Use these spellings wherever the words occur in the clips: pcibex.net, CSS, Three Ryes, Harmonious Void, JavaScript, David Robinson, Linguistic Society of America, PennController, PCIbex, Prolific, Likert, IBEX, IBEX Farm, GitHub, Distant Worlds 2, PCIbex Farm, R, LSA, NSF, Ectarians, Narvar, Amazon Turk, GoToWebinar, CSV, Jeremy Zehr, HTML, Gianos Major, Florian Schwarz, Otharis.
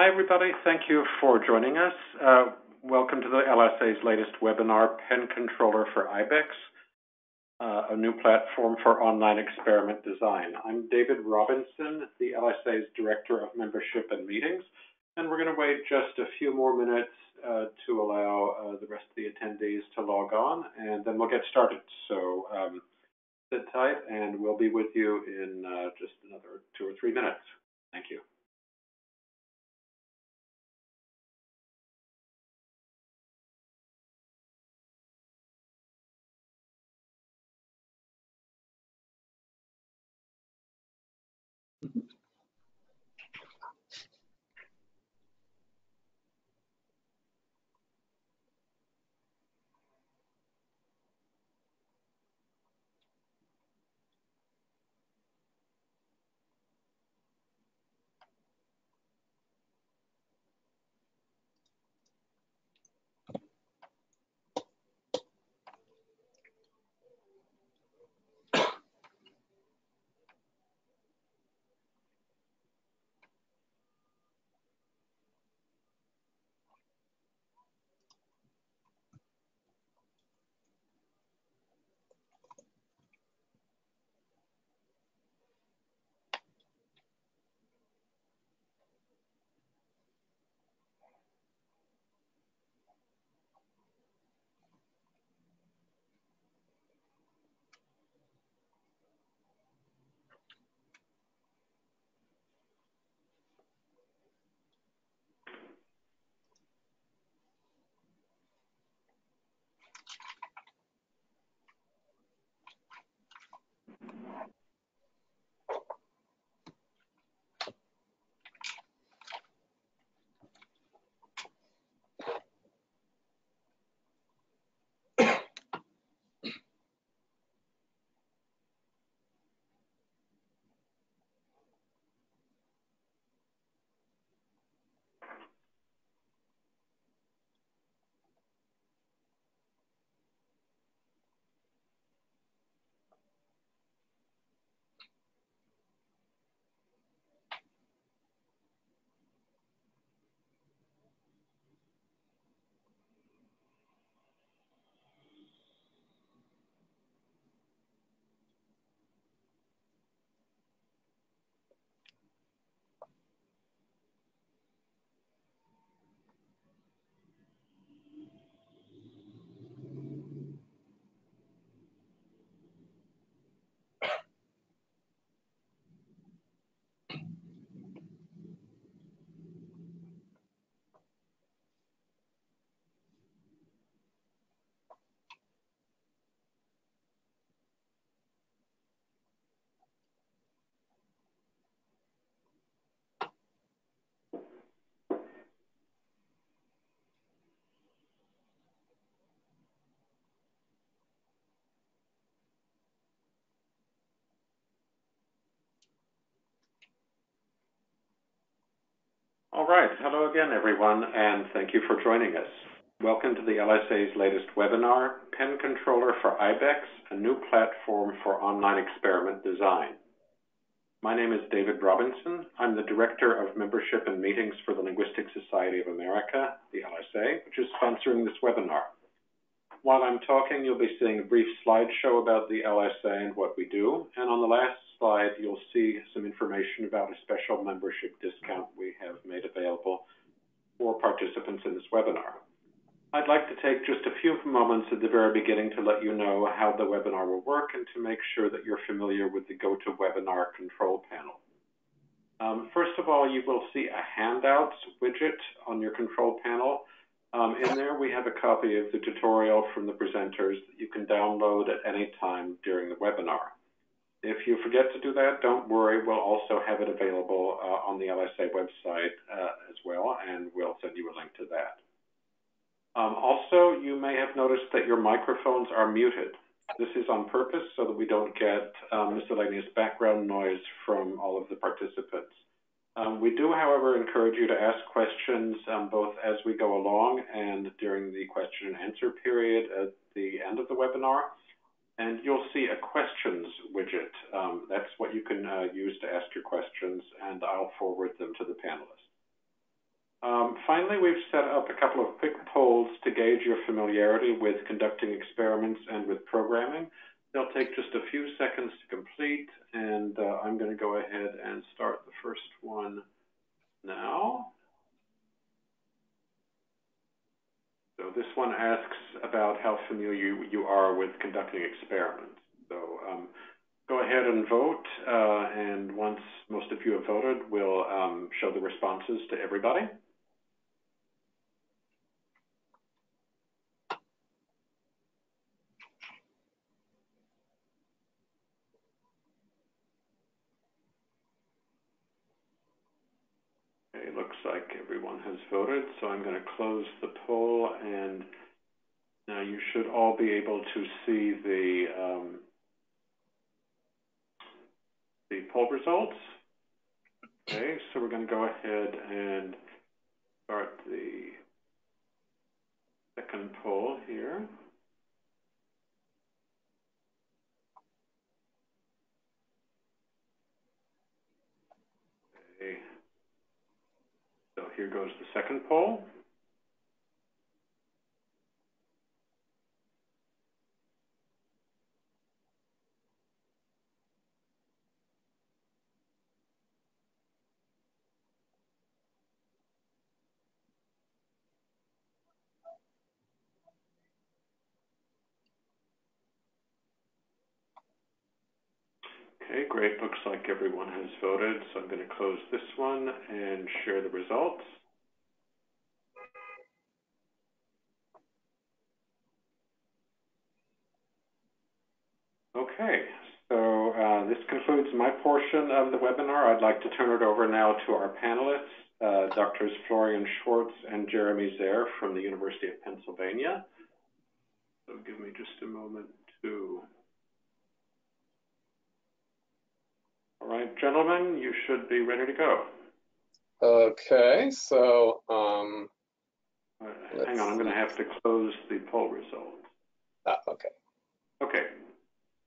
Hi, everybody. Thank you for joining us. Welcome to the LSA's latest webinar, PennController for IBEX, a new platform for online experiment design. I'm David Robinson, the LSA's Director of Membership and Meetings, and we're going to wait just a few more minutes to allow the rest of the attendees to log on, and then we'll get started. So sit tight, and we'll be with you in just another 2 or 3 minutes. Thank you. All right. Hello again, everyone, and thank you for joining us. Welcome to the LSA's latest webinar, PennController for IBEX, a new platform for online experiment design. My name is David Robinson. I'm the Director of Membership and Meetings for the Linguistic Society of America, the LSA, which is sponsoring this webinar. While I'm talking, you'll be seeing a brief slideshow about the LSA and what we do, and on the last slide, you'll see some information about a special membership discount we have made available for participants in this webinar. I'd like to take just a few moments at the very beginning to let you know how the webinar will work and to make sure that you're familiar with the GoToWebinar control panel. First of all, you will see a handouts widget on your control panel. In there, we have a copy of the tutorial from the presenters that you can download at any time during the webinar. If you forget to do that, don't worry. We'll also have it available on the LSA website as well, and we'll send you a link to that. Also, you may have noticed that your microphones are muted. This is on purpose so that we don't get miscellaneous background noise from all of the participants. We do, however, encourage you to ask questions both as we go along and during the question and answer period at the end of the webinar. And you'll see a questions widget. That's what you can use to ask your questions, and I'll forward them to the panelists. Finally, we've set up a couple of quick polls to gauge your familiarity with conducting experiments and with programming. They'll take just a few seconds to complete, and I'm going to go ahead and start the first one now. So this one asks about how familiar you are with conducting experiments. So go ahead and vote, and once most of you have voted, we'll show the responses to everybody. Like everyone has voted, so I'm going to close the poll, and now you should all be able to see the poll results. Okay, so we're going to go ahead and start the second poll here. Okay. So here goes the second poll. Okay, great. Looks like everyone has voted, so I'm going to close this one and share the results. Okay, so this concludes my portion of the webinar. I'd like to turn it over now to our panelists, Drs. Florian Schwarz and Jeremy Zehr from the University of Pennsylvania. So give me just a moment to... All right, gentlemen, you should be ready to go. Okay, so hang on, I'm going to have to close the poll result. Ah, okay. Okay.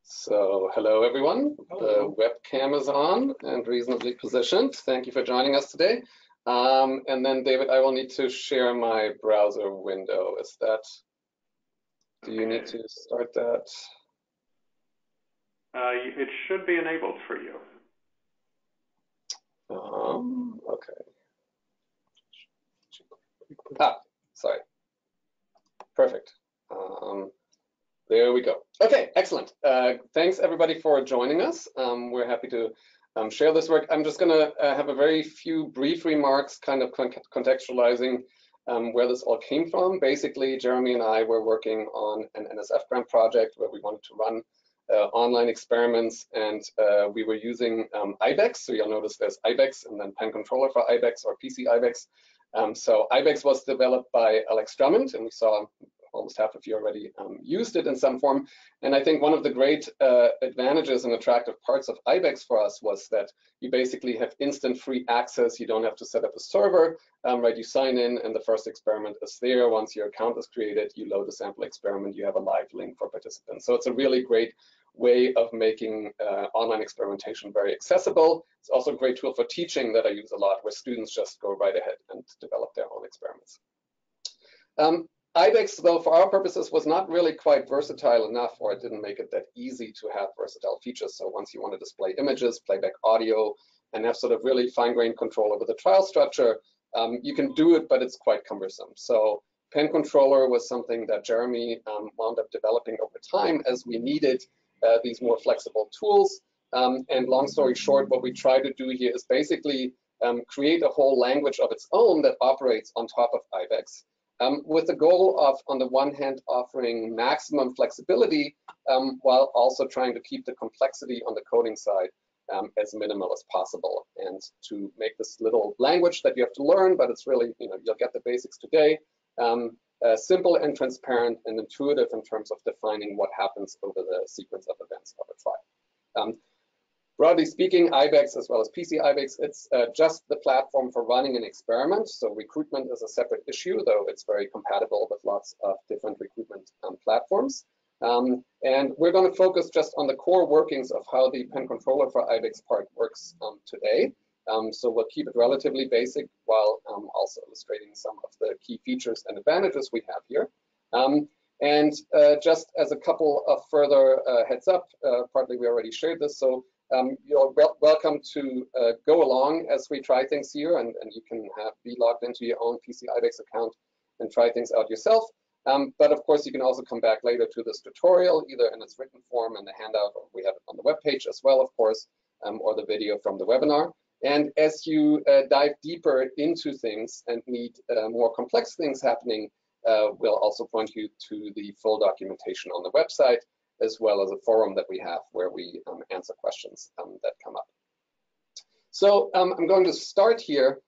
So hello, everyone. Hello. The webcam is on and reasonably positioned. Thank you for joining us today. And then, David, I will need to share my browser window. Is that? Do you need to start that? It should be enabled for you. Okay. Ah, sorry. Perfect. There we go. Okay, excellent. Thanks everybody for joining us. We're happy to share this work. I'm just going to have a very few brief remarks, kind of contextualizing where this all came from. Basically, Jeremy and I were working on an NSF grant project where we wanted to run online experiments, and we were using IBEX. So you'll notice there's IBEX and then PennController for IBEX or PCIbex. So IBEX was developed by Alex Drummond, and we saw almost half of you already used it in some form. And I think one of the great advantages and attractive parts of IBEX for us was that you basically have instant free access. You don't have to set up a server, right? You sign in and the first experiment is there. Once your account is created, you load a sample experiment, you have a live link for participants. So it's a really great way of making online experimentation very accessible. It's also a great tool for teaching that I use a lot, where students just go right ahead and develop their own experiments. IBEX, though, for our purposes, was not really quite versatile enough, or it didn't make it that easy to have versatile features. So once you want to display images, playback audio, and have sort of really fine-grained control over the trial structure, you can do it, but it's quite cumbersome. So PennController was something that Jeremy wound up developing over time as we needed these more flexible tools. And long story short, what we try to do here is basically create a whole language of its own that operates on top of IBEX, with the goal of, on the one hand, offering maximum flexibility while also trying to keep the complexity on the coding side as minimal as possible, and to make this little language that you have to learn, but it's really, you know, you'll get the basics today, simple and transparent and intuitive in terms of defining what happens over the sequence of events of a trial. Broadly speaking, IBEX as well as PCIbex, it's just the platform for running an experiment. So recruitment is a separate issue, though it's very compatible with lots of different recruitment platforms. And we're going to focus just on the core workings of how the PennController for IBEX part works today. So we'll keep it relatively basic while also illustrating some of the key features and advantages we have here. And just as a couple of further heads up, partly we already shared this, so you're welcome to go along as we try things here, and you can be logged into your own PCIbex account and try things out yourself. But of course, you can also come back later to this tutorial, either in its written form in the handout, or we have it on the webpage as well, of course, or the video from the webinar. And as you dive deeper into things and need more complex things happening, we'll also point you to the full documentation on the website, as well as a forum that we have where we answer questions that come up. So I'm going to start here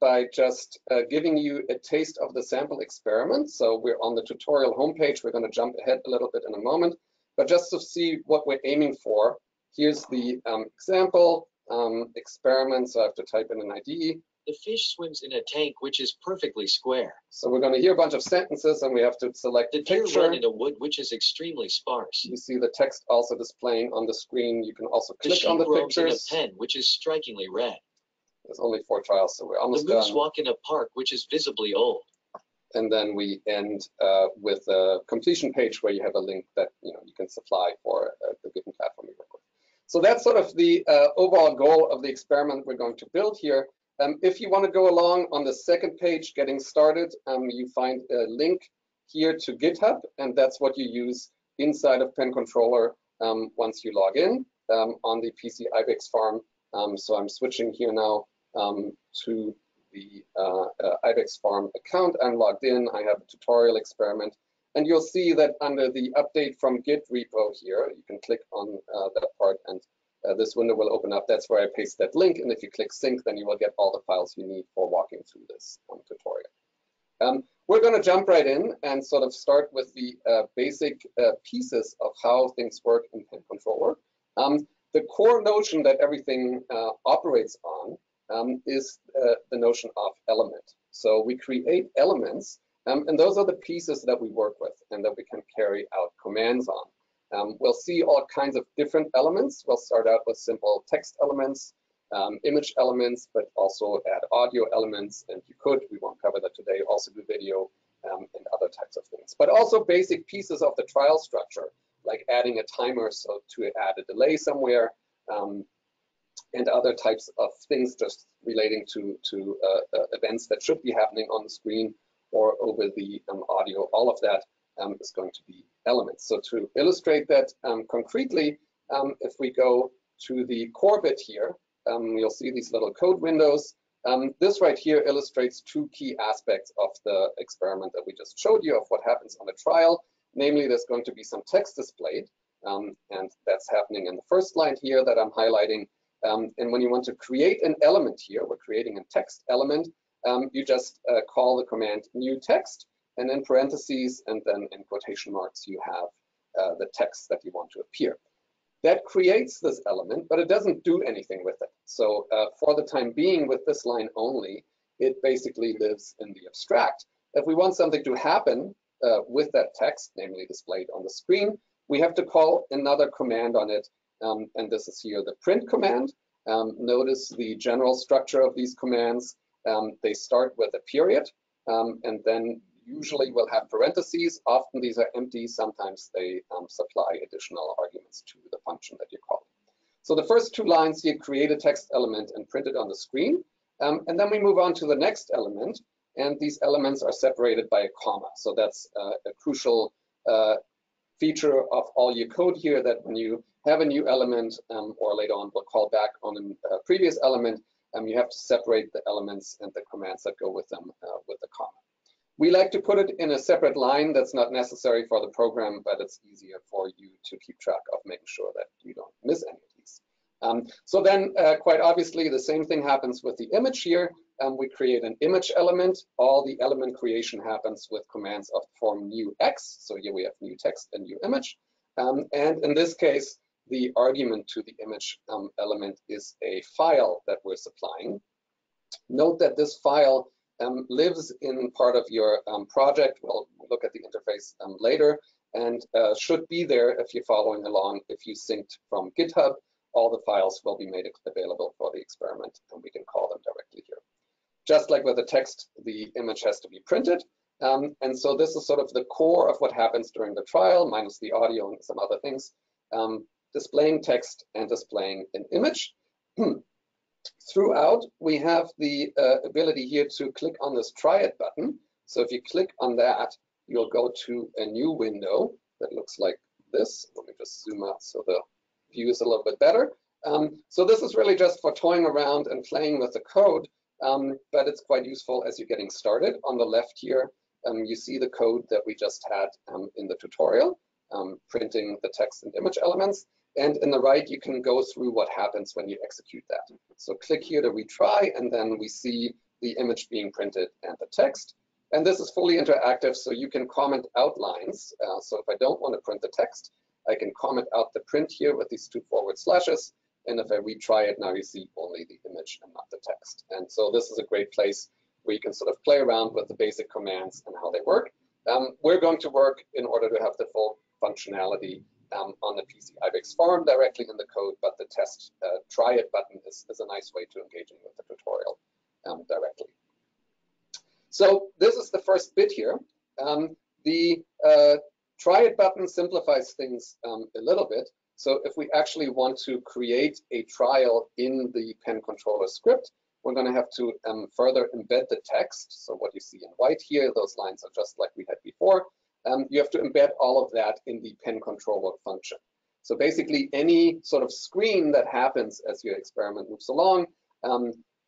by just giving you a taste of the sample experiment. So we're on the tutorial homepage. We're going to jump ahead a little bit in a moment, but just to see what we're aiming for, here's the example experiment. So I have to type in an ID. The fish swims in a tank which is perfectly square. So we're going to hear a bunch of sentences, and we have to select a picture. The deer run in a wood which is extremely sparse. You see the text also displaying on the screen. You can also click on the pictures. The sheep roams in a pen which is strikingly red. There's only 4 trials, so we're almost done. The moose walk in a park which is visibly old. And then we end with a completion page where you have a link that you can supply for the given platform you work with. So that's sort of the overall goal of the experiment we're going to build here. If you want to go along on the second page, getting started, you find a link here to GitHub, and that's what you use inside of PennController once you log in on the PCIbex Farm. So I'm switching here now to the IBEX Farm account. I'm logged in. I have a tutorial experiment, and you'll see that under the update from Git repo here, you can click on that part, and this window will open up. That's where I paste that link, and if you click sync, then you will get all the files you need for walking through this tutorial. We're going to jump right in and sort of start with the basic pieces of how things work in PennController. The core notion that everything operates on is the notion of element. So we create elements, and those are the pieces that we work with and that we can carry out commands on. We'll see all kinds of different elements. We'll start out with simple text elements, image elements, but also add audio elements. And we won't cover that today, also do video and other types of things. But also basic pieces of the trial structure, like adding a timer so to add a delay somewhere, and other types of things just relating to events that should be happening on the screen or over the audio. All of that is going to be elements. So to illustrate that concretely, if we go to the core bit here, you'll see these little code windows. This right here illustrates 2 key aspects of the experiment that we just showed you of what happens on a trial. Namely, there's going to be some text displayed, and that's happening in the first line here that I'm highlighting. And when you want to create an element here, we're creating a text element, you just call the command new text, and in parentheses and then in quotation marks you have the text that you want to appear. That creates this element, but it doesn't do anything with it. So for the time being, with this line only, it basically lives in the abstract. If we want something to happen with that text, namely displayed on the screen, we have to call another command on it, and this is here the print command. Notice the general structure of these commands. They start with a period, and then usually we'll have parentheses. Often these are empty. Sometimes they supply additional arguments to the function that you call. So the first 2 lines here create a text element and print it on the screen. And then we move on to the next element. And these elements are separated by a comma. So that's a crucial feature of all your code here, that when you have a new element, or later on we'll call back on a previous element, you have to separate the elements and the commands that go with them with a comma. We like to put it in a separate line. That's not necessary for the program, but it's easier for you to keep track of making sure that you don't miss any of these. So then quite obviously the same thing happens with the image here. We create an image element. All the element creation happens with commands of form new x. So here we have new text and new image. And in this case, the argument to the image element is a file that we're supplying. Note that this file lives in part of your project. We'll look at the interface later, and should be there if you're following along, if you synced from GitHub, all the files will be made available for the experiment, and we can call them directly here. Just like with the text, the image has to be printed. And so this is sort of the core of what happens during the trial, minus the audio and some other things, displaying text and displaying an image. Throughout, we have the ability here to click on this Try It button. So if you click on that, you'll go to a new window that looks like this. Let me just zoom out so the view is a little bit better. So this is really just for toying around and playing with the code, but it's quite useful as you're getting started. On the left here, you see the code that we just had in the tutorial, printing the text and image elements. And in the right, you can go through what happens when you execute that. So click here to retry, and then we see the image being printed and the text. And this is fully interactive, so you can comment outlines. So if I don't want to print the text, I can comment out the print here with these two forward slashes. And if I retry it, now you see only the image and not the text. And so this is a great place where you can sort of play around with the basic commands and how they work. We're going to work in order to have the full functionality on the PCIbex Farm directly in the code, but the test Try It button is a nice way to engaging with the tutorial directly. So this is the first bit here. The Try It button simplifies things a little bit. So if we actually want to create a trial in the PennController script, we're going to have to further embed the text. So what you see in white here, those lines are just like we had before. You have to embed all of that in the PennController function. So basically, any sort of screen that happens as your experiment moves along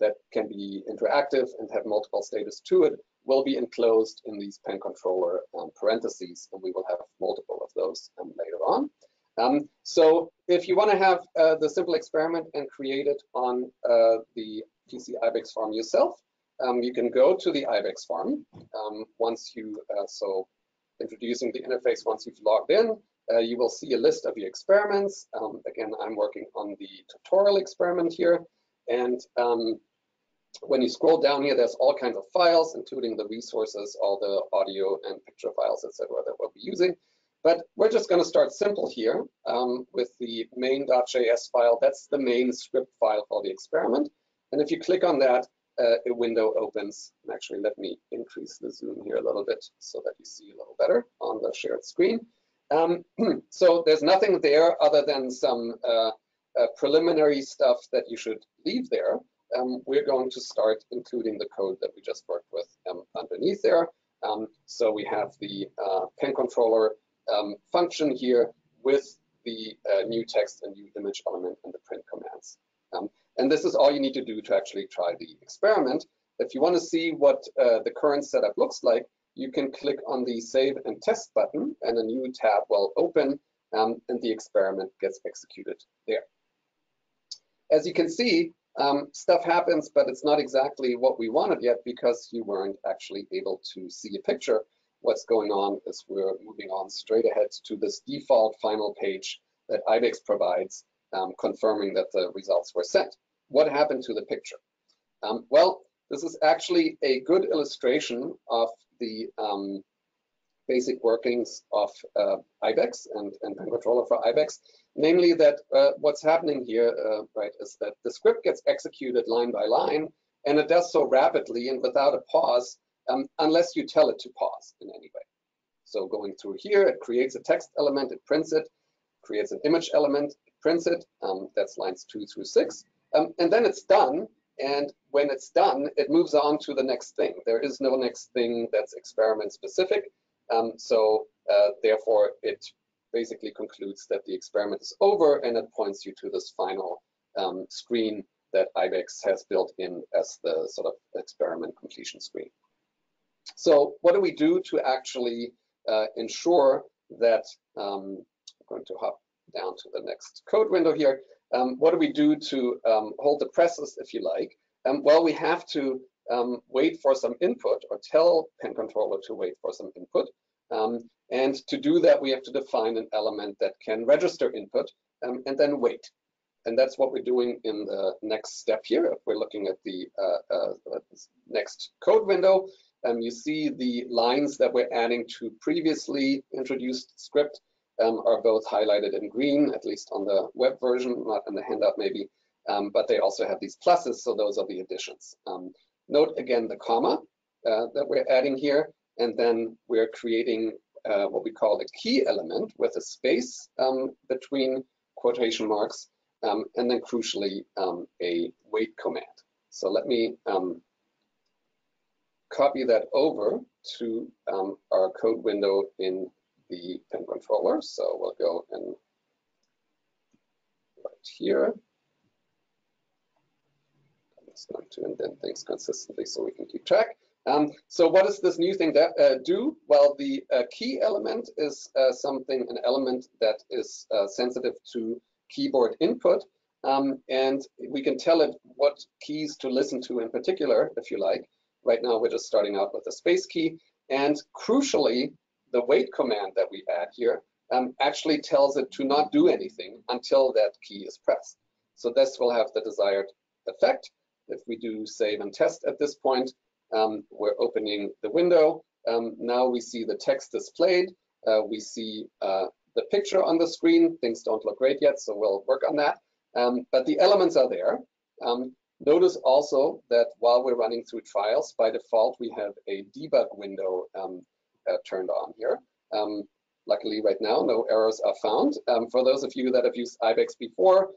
that can be interactive and have multiple status to it will be enclosed in these PennController parentheses, and we will have multiple of those later on. So if you want to have the simple experiment and create it on the PCIbex Farm yourself, you can go to the IBEX Farm. Once you introducing the interface, once you've logged in, you will see a list of your experiments. Again, I'm working on the tutorial experiment here. And when you scroll down here, there's all kinds of files, including the resources, all the audio and picture files, etc., that we'll be using. But we're just going to start simple here with the main.js file. That's the main script file for the experiment. And if you click on that, a window opens. And actually, let me increase the zoom here a little bit so that you see a little better on the shared screen. So there's nothing there other than some preliminary stuff that you should leave there. We're going to start including the code that we just worked with underneath there. So we have the PennController function here with the new text and new image element and the print commands. And this is all you need to do to actually try the experiment. If you want to see what the current setup looks like, you can click on the Save and Test button, and a new tab will open, and the experiment gets executed there. As you can see, stuff happens, but it's not exactly what we wanted yet because you weren't actually able to see a picture. What's going on is we're moving on straight ahead to this default final page that IBEX provides, confirming that the results were sent. What happened to the picture? Well, this is actually a good illustration of the basic workings of IBEX and PennController for IBEX, namely that what's happening here is that the script gets executed line by line, and it does so rapidly and without a pause, unless you tell it to pause in any way. So going through here, it creates a text element, it prints it, creates an image element, prints it, that's lines 2 through 6, and then it's done, and when it's done, it moves on to the next thing. There is no next thing that's experiment specific, therefore it basically concludes that the experiment is over, and it points you to this final screen that IBEX has built in as the sort of experiment completion screen. So what do we do to actually ensure that, I'm going to hop down to the next code window here. What do we do to hold the presses, if you like? Well, we have to wait for some input, or tell PennController to wait for some input. And to do that, we have to define an element that can register input and then wait. And that's what we're doing in the next step here. If we're looking at the next code window, you see the lines that we're adding to previously introduced script. are both highlighted in green, at least on the web version, not in the handout maybe, but they also have these pluses, so those are the additions. Note again the comma that we're adding here, and then we're creating what we call a key element with a space between quotation marks, and then crucially a wait command. So let me copy that over to our code window in the PennController. So we'll go and right here. I'm just going to indent things consistently so we can keep track. So what does this new thing that, do? Well, the key element is an element that is sensitive to keyboard input, and we can tell it what keys to listen to in particular, if you like. Right now, we're just starting out with the space key, and crucially, the wait command that we add here actually tells it to not do anything until that key is pressed. So this will have the desired effect. If we do save and test at this point, we're opening the window. Now we see the text displayed. We see the picture on the screen. Things don't look great yet, so we'll work on that. But the elements are there. Notice also that while we're running through trials, by default, we have a debug window turned on here. Luckily right now, no errors are found. For those of you that have used IBEX before,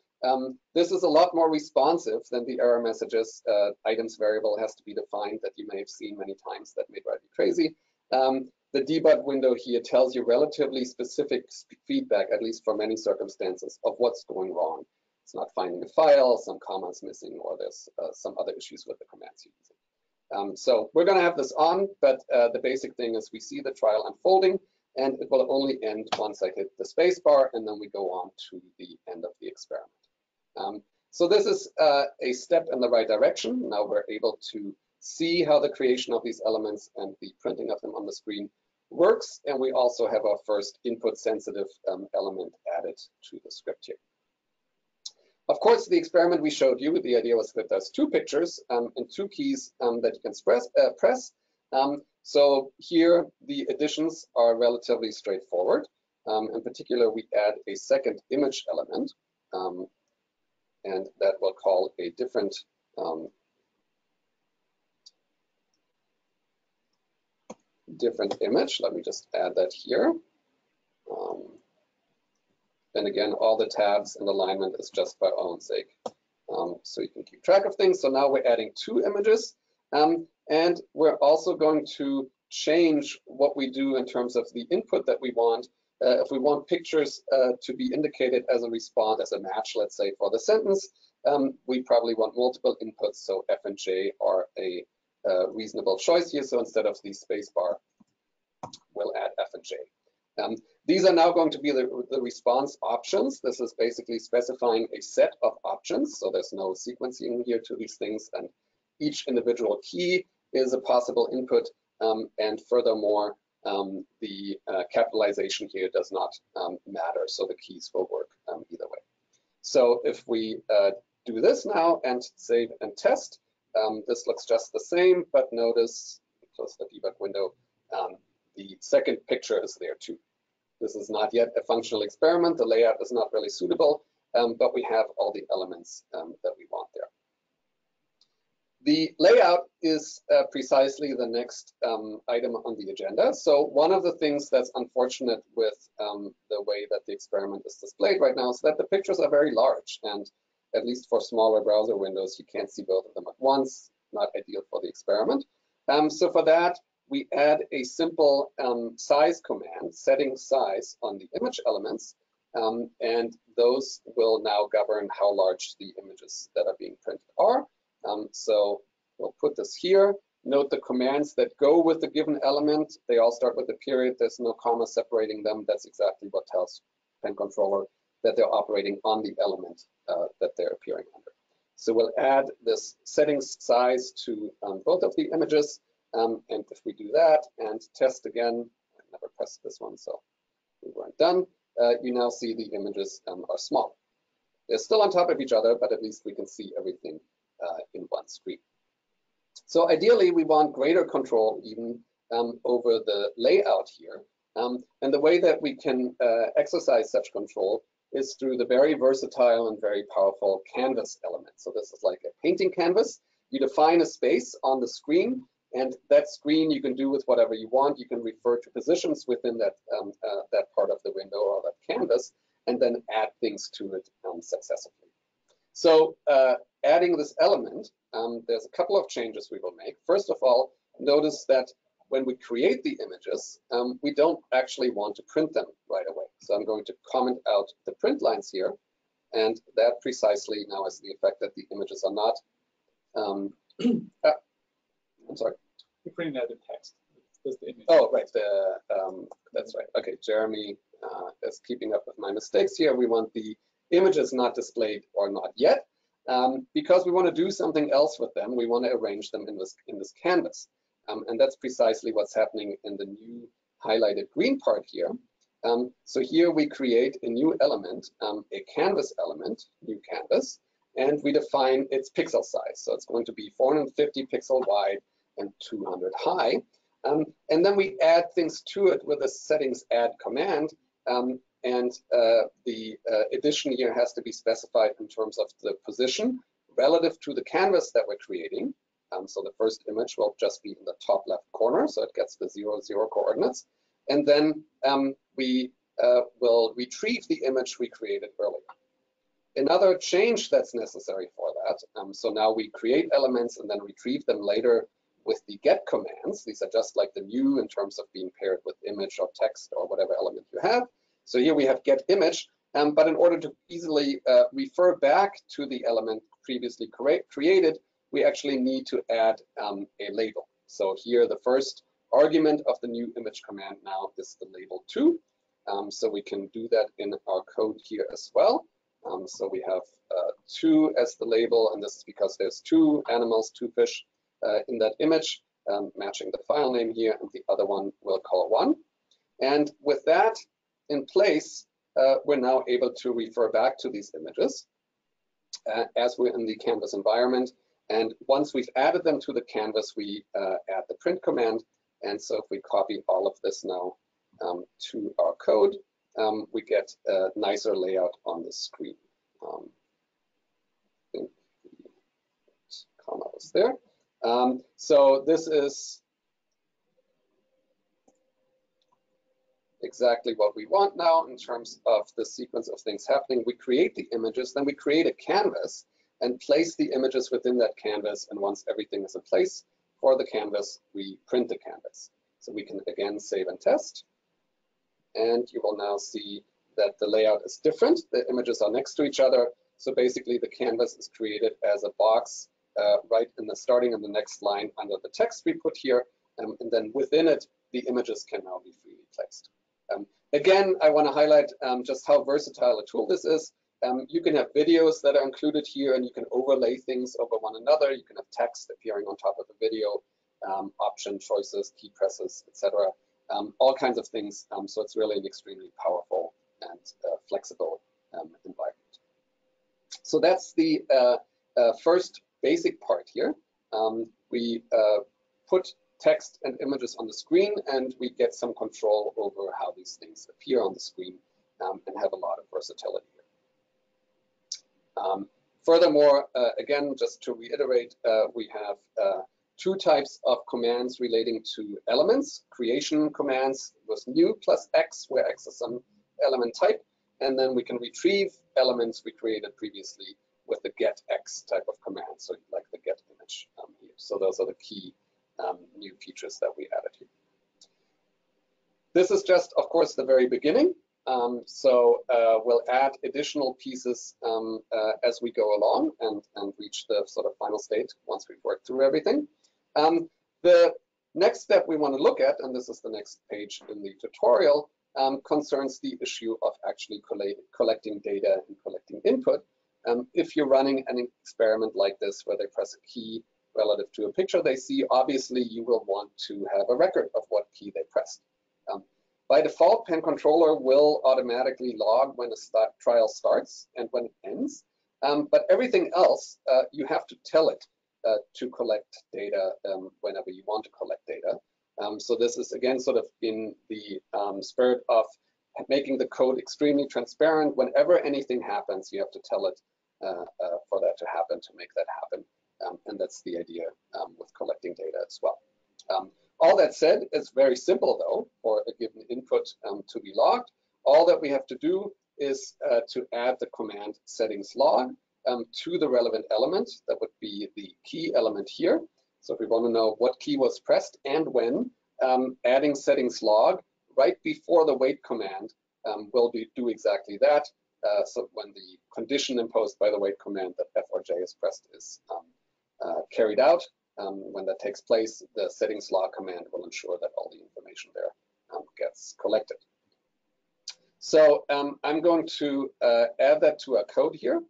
this is a lot more responsive than the error messages. Items variable has to be defined that you may have seen many times that may drive you crazy. The debug window here tells you relatively specific feedback, at least for many circumstances, of what's going wrong. It's not finding a file, some commas missing, or there's some other issues with the commands you're using. So we're going to have this on, but the basic thing is we see the trial unfolding, and it will only end once I hit the space bar, and then we go on to the end of the experiment. So this is a step in the right direction. Now we're able to see how the creation of these elements and the printing of them on the screen works, and we also have our first input-sensitive element added to the script here. Of course, the experiment we showed you, the idea was that there's two pictures and two keys that you can press. So here, the additions are relatively straightforward. In particular, we add a second image element, and that we'll call a different image. Let me just add that here. And again, all the tabs and alignment is just by our own sake. So you can keep track of things. So now we're adding two images. And we're also going to change what we do in terms of the input that we want. If we want pictures to be indicated as a response, as a match, let's say, for the sentence, we probably want multiple inputs. So F and J are a reasonable choice here. So instead of the space bar, we'll add F and J. These are now going to be the response options. This is basically specifying a set of options. So there's no sequencing here to these things. And each individual key is a possible input. And furthermore, the capitalization here does not matter. So the keys will work either way. So if we do this now and save and test, this looks just the same. But notice, close the debug window, the second picture is there too. This is not yet a functional experiment. The layout is not really suitable, but we have all the elements that we want there. The layout is precisely the next item on the agenda. So one of the things that's unfortunate with the way that the experiment is displayed right now is that the pictures are very large, and at least for smaller browser windows, you can't see both of them at once, not ideal for the experiment. So for that, we add a simple size command, setting size on the image elements, and those will now govern how large the images that are being printed are. So we'll put this here. Note the commands that go with the given element. They all start with a period. There's no comma separating them. That's exactly what tells PennController that they're operating on the element that they're appearing under. So we'll add this settings size to both of the images. And if we do that and test again, I never pressed this one, so we weren't done. You now see the images are small. They're still on top of each other, but at least we can see everything in one screen. So ideally, we want greater control even over the layout here. And the way that we can exercise such control is through the very versatile and very powerful canvas element. So this is like a painting canvas. You define a space on the screen, and that screen you can do with whatever you want. You can refer to positions within that, that part of the window or that canvas, and then add things to it successively. So adding this element, there's a couple of changes we will make. First of all, notice that when we create the images, we don't actually want to print them right away. So I'm going to comment out the print lines here, and that precisely now is the effect that the images are not. I'm sorry. You printed out the text. That's the image. Oh, right. That's right. Okay, Jeremy is keeping up with my mistakes here. We want the images not displayed or not yet, because we want to do something else with them. We want to arrange them in this canvas. And that's precisely what's happening in the new highlighted green part here. So here we create a new element, a canvas element, new canvas, and we define its pixel size. So it's going to be 450 pixel wide and 200 high. And then we add things to it with the settings add command. And the addition here has to be specified in terms of the position relative to the canvas that we're creating. So the first image will just be in the top left corner, so it gets the 0, 0 coordinates. And then we will retrieve the image we created earlier. Another change that's necessary for that, so now we create elements and then retrieve them later with the get commands. These are just like the new in terms of being paired with image or text or whatever element you have. So here we have get image, but in order to easily refer back to the element previously created, we actually need to add a label. So here the first argument of the new image command now is the label 2. So we can do that in our code here as well. So we have 2 as the label, and this is because there's 2 animals, 2 fish in that image, matching the file name here, and the other one we'll call 1. And with that in place, we're now able to refer back to these images as we're in the canvas environment. And once we've added them to the canvas, we add the print command. And so if we copy all of this now to our code, we get a nicer layout on the screen. I think the comma was there. So this is exactly what we want now in terms of the sequence of things happening. We create the images, then we create a canvas and place the images within that canvas. And once everything is in place for the canvas, we print the canvas. So we can again save and test. And you will now see that the layout is different. The images are next to each other. So basically the canvas is created as a box right in the starting of the next line under the text we put here. And then within it, the images can now be freely placed. Again, I want to highlight just how versatile a tool this is. You can have videos that are included here, and you can overlay things over one another. You can have text appearing on top of the video, option choices, key presses, etc. All kinds of things. So it's really an extremely powerful and flexible environment. So that's the first basic part here. We put text and images on the screen, and we get some control over how these things appear on the screen and have a lot of versatility. Furthermore, again, just to reiterate, we have 2 types of commands relating to elements. Creation commands was new plus X, where X is some element type. And then we can retrieve elements we created previously with the get X type of command. So like the get image here. So those are the key new features that we added here. This is just, of course, the very beginning. So we'll add additional pieces as we go along and reach the sort of final state once we've worked through everything. The next step we want to look at, and this is the next page in the tutorial, concerns the issue of actually collecting data and collecting input. If you're running an experiment like this where they press a key relative to a picture they see, obviously you will want to have a record of what key they pressed. By default, PennController will automatically log when a trial starts and when it ends, but everything else, you have to tell it to collect data whenever you want to collect data. So this is again sort of in the spirit of making the code extremely transparent. Whenever anything happens, you have to tell it for that to happen, to make that happen. And that's the idea with collecting data as well. All that said, it's very simple though, for a given input to be logged. All that we have to do is to add the command settings log to the relevant element. That would be the key element here. So if we want to know what key was pressed and when, adding settings log right before the wait command will do exactly that. So when the condition imposed by the wait command that F or J is pressed is carried out, when that takes place, the settings log command will ensure that all the information there gets collected. So I'm going to add that to our code here.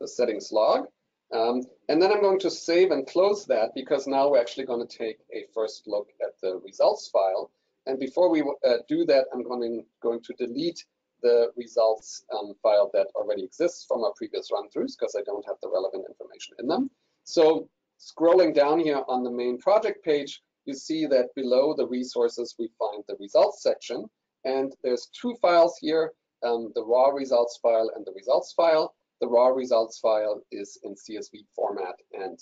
The settings log, and then I'm going to save and close that, because now we're actually going to take a first look at the results file. And before we do that, I'm going to delete the results file that already exists from our previous run-throughs, because I don't have the relevant information in them. So scrolling down here on the main project page, you see that below the resources we find the results section, and there's two files here, the raw results file and the results file. The raw results file is in CSV format and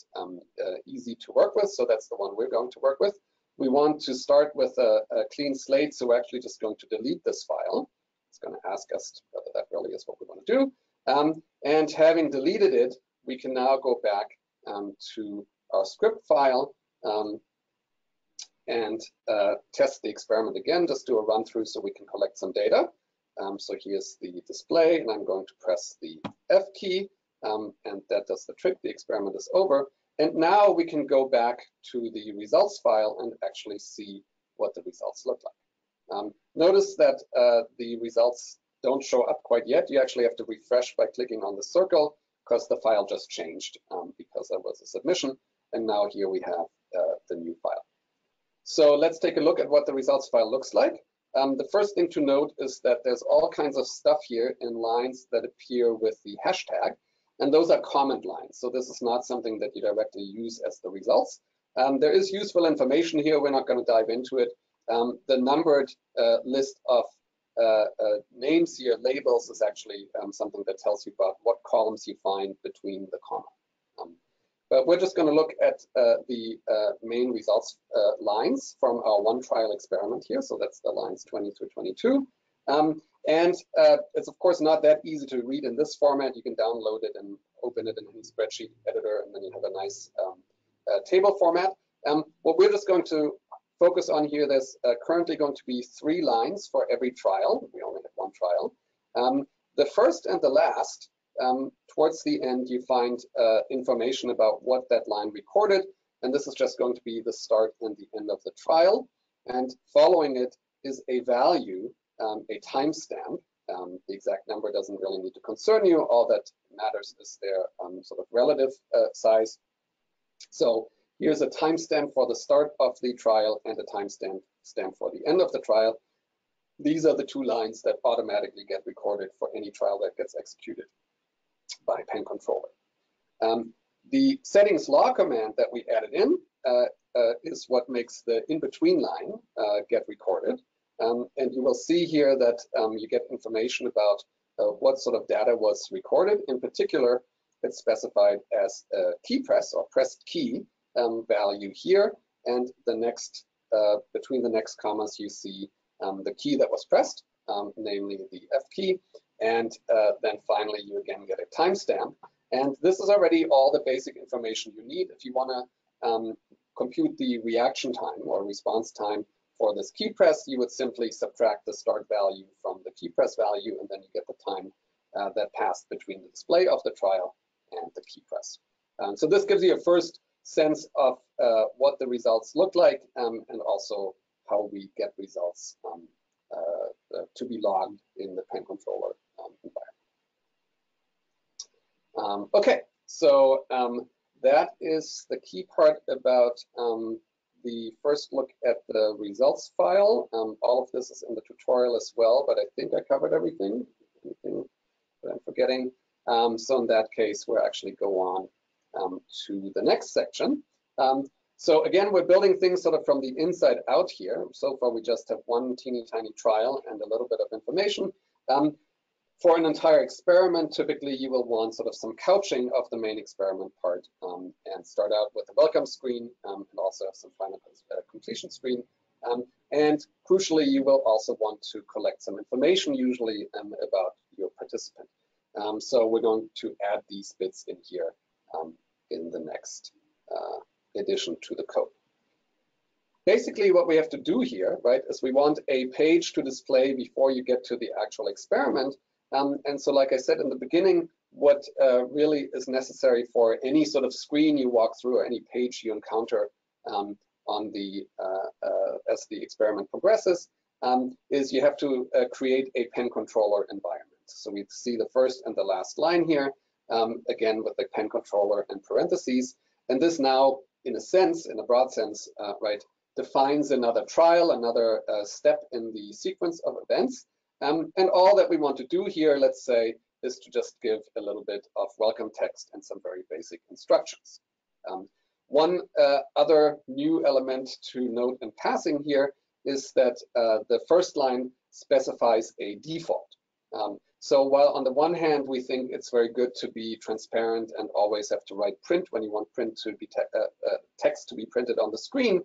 easy to work with, so that's the one we're going to work with. We want to start with a clean slate, so we're actually just going to delete this file. It's going to ask us whether that really is what we want to do. And having deleted it, we can now go back to our script file and test the experiment again, just do a run through so we can collect some data. So here's the display, and I'm going to press the F key, and that does the trick. The experiment is over. And now we can go back to the results file and actually see what the results look like. Notice that the results don't show up quite yet. You actually have to refresh by clicking on the circle, because the file just changed because there was a submission. And now here we have the new file. So let's take a look at what the results file looks like. The first thing to note is that there's all kinds of stuff here in lines that appear with the hashtag, and those are comment lines. So this is not something that you directly use as the results. There is useful information here. We're not going to dive into it. The numbered list of names here, labels, is actually something that tells you about what columns you find between the comma. But we're just going to look at the main results lines from our one trial experiment here. So that's the lines 20 through 22. And it's, of course, not that easy to read in this format. You can download it and open it in any spreadsheet editor, and then you have a nice table format. What we're just going to focus on here, there's currently going to be 3 lines for every trial. We only have one trial. The first and the last, towards the end, you find information about what that line recorded, and this is just going to be the start and the end of the trial. And following it is a value, a timestamp. The exact number doesn't really need to concern you. All that matters is their sort of relative size. So here's a timestamp for the start of the trial and a timestamp for the end of the trial. These are the 2 lines that automatically get recorded for any trial that gets executed by PennController. The settings log command that we added in is what makes the in-between line get recorded. And you will see here that you get information about what sort of data was recorded. In particular, it's specified as a key press or pressed key value here. And the next, between the next commas, you see the key that was pressed, namely the F key. And then finally, you again get a timestamp. And this is already all the basic information you need. If you want to compute the reaction time or response time for this key press, you would simply subtract the start value from the key press value, and then you get the time that passed between the display of the trial and the key press. So this gives you a first sense of what the results look like and also how we get results to be logged in the PennController environment. Okay, so that is the key part about the first look at the results file. All of this is in the tutorial as well, but I think I covered everything. Anything that I'm forgetting? So in that case, we'll actually go on to the next section, So again, we're building things sort of from the inside out here. So far, we just have one teeny tiny trial and a little bit of information. For an entire experiment, typically you will want sort of some couching of the main experiment part and start out with a welcome screen and also have some final completion screen. And crucially, you will also want to collect some information usually about your participant. So we're going to add these bits in here in the next edition to the code. Basically, what we have to do here, right, is we want a page to display before you get to the actual experiment. And so, like I said in the beginning, what really is necessary for any sort of screen you walk through or any page you encounter on the as the experiment progresses is you have to create a PennController environment. So we see the first and the last line here, again with the PennController in parentheses. And this now, in a sense, in a broad sense, right, defines another trial, another step in the sequence of events. And all that we want to do here, let's say, is to just give a little bit of welcome text and some very basic instructions. One other new element to note in passing here is that the first line specifies a default. So while on the one hand, we think it's very good to be transparent and always have to write print when you want print to be text to be printed on the screen,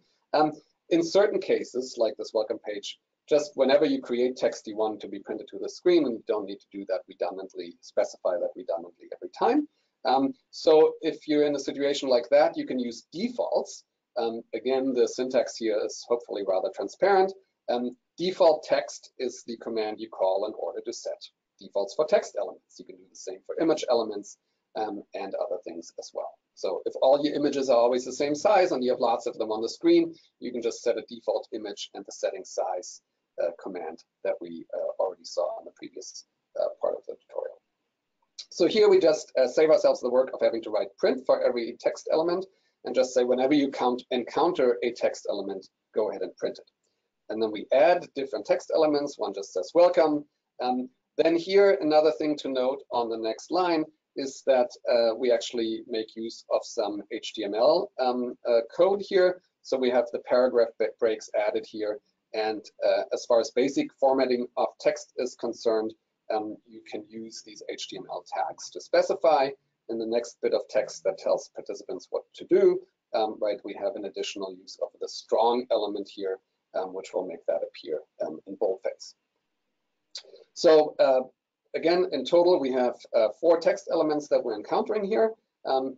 in certain cases, like this welcome page, just whenever you create text you want to be printed to the screen, and you don't need to do that redundantly, specify that redundantly every time. So if you're in a situation like that, you can use defaults. Again, the syntax here is hopefully rather transparent. Default text is the command you call in order to set defaults for text elements. You can do the same for image elements and other things as well. So if all your images are always the same size and you have lots of them on the screen, you can just set a default image and the setting size command that we already saw in the previous part of the tutorial. So here we just save ourselves the work of having to write print for every text element and just say whenever you encounter a text element, go ahead and print it. And then we add different text elements. One just says welcome. Then here, another thing to note on the next line is that we actually make use of some HTML code here. So we have the paragraph breaks added here. And as far as basic formatting of text is concerned, you can use these HTML tags to specify in the next bit of text that tells participants what to do. Right, we have an additional use of the strong element here, which will make that appear in boldface. So again, in total, we have 4 text elements that we're encountering here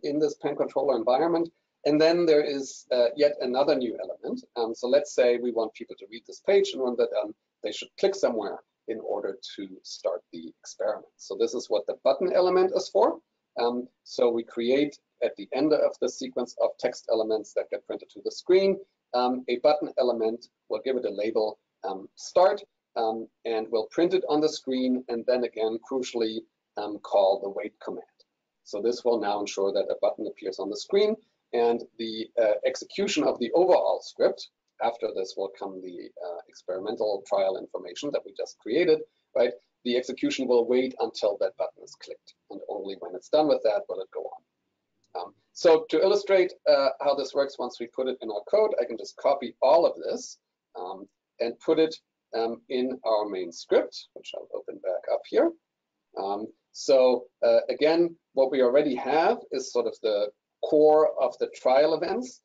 in this PennController environment. And then there is yet another new element. So let's say we want people to read this page, and when they're done, they should click somewhere in order to start the experiment. So this is what the button element is for. So we create at the end of the sequence of text elements that get printed to the screen, a button element. We'll give it a label, start, and we'll print it on the screen, and then again, crucially, call the wait command. So this will now ensure that a button appears on the screen, and the execution of the overall script. After this will come the experimental trial information that we just created, right? The execution will wait until that button is clicked, and only when it's done with that will it go on. So to illustrate how this works once we put it in our code, I can just copy all of this and put it in our main script, which I'll open back up here. So again, what we already have is sort of the core of the trial events.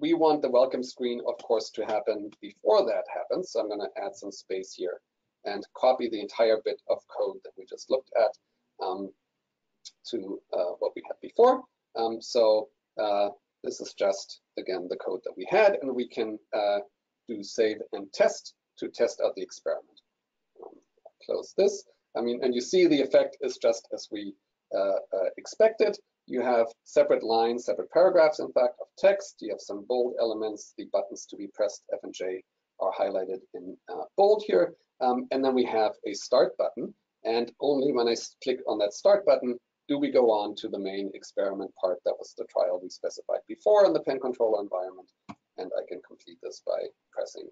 We want the welcome screen, of course, to happen before that happens. So I'm going to add some space here and copy the entire bit of code that we just looked at to what we had before. So this is just, again, the code that we had, and we can do save and test to test out the experiment. Close this. And you see the effect is just as we expected. You have separate lines, separate paragraphs, in fact, of text. You have some bold elements. The buttons to be pressed, F and J, are highlighted in bold here. And then we have a start button. And only when I click on that start button do we go on to the main experiment part that was the trial we specified before in the PennController environment. And I can complete this by pressing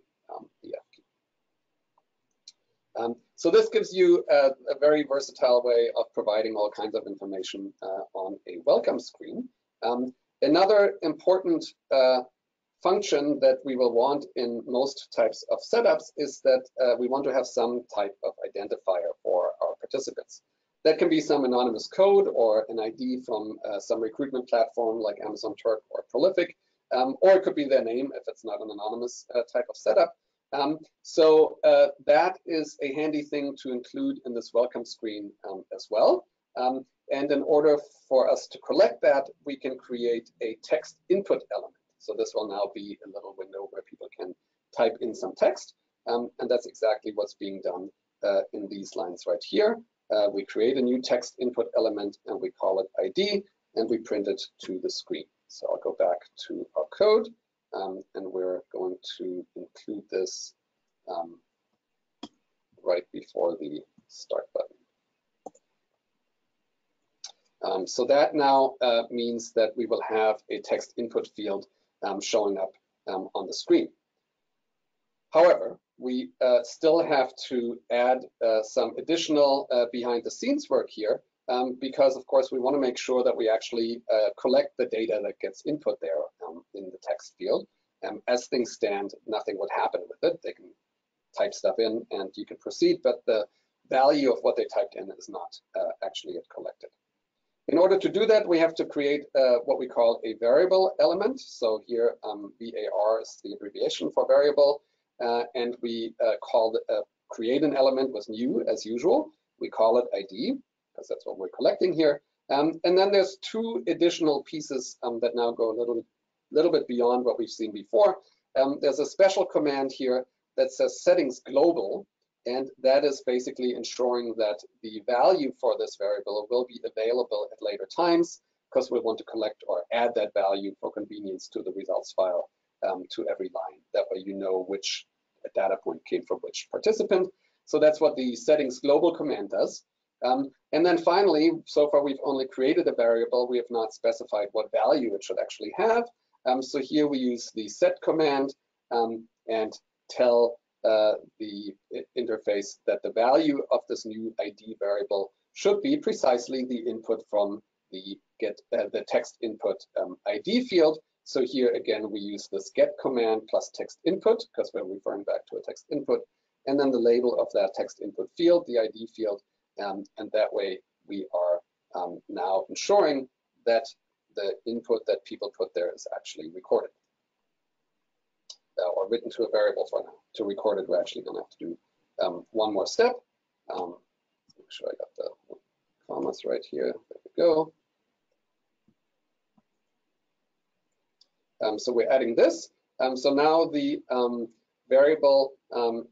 the F key. So this gives you a very versatile way of providing all kinds of information on a welcome screen. Another important function that we will want in most types of setups is that we want to have some type of identifier for our participants. That can be some anonymous code or an ID from some recruitment platform like Amazon Turk or Prolific, or it could be their name if it's not an anonymous type of setup. So that is a handy thing to include in this welcome screen as well. And in order for us to collect that, we can create a text input element. So this will now be a little window where people can type in some text. And that's exactly what's being done in these lines right here. We create a new text input element and we call it ID and we print it to the screen. So I'll go back to our code and we're going to include this right before the start button. So that now means that we will have a text input field showing up on the screen. However, we still have to add some additional behind the scenes work here because, of course, we want to make sure that we actually collect the data that gets input there in the text field. As things stand, nothing would happen with it. They can type stuff in and you can proceed, but the value of what they typed in is not actually collected. In order to do that, we have to create what we call a variable element. So here, VAR is the abbreviation for variable, and we create an element with new as usual. We call it ID, because that's what we're collecting here. And then there's two additional pieces that now go a little bit beyond what we've seen before. There's a special command here that says settings global. And that is basically ensuring that the value for this variable will be available at later times because we want to collect or add that value for convenience to the results file to every line. That way you know which data point came from which participant. So that's what the settings global command does. And then finally, so far we've only created a variable. We have not specified what value it should actually have. So here we use the set command and tell the interface that the value of this new ID variable should be precisely the input from the text input ID field. So here again we use this get command plus text input because we're referring back to a text input, and then the label of that text input field, the ID field, and that way we are now ensuring that the input that people put there is actually recorded. Or written to a variable for now. To record it, we're actually going to have to do one more step. Make sure I got the commas right here. There we go. So we're adding this. So now the variable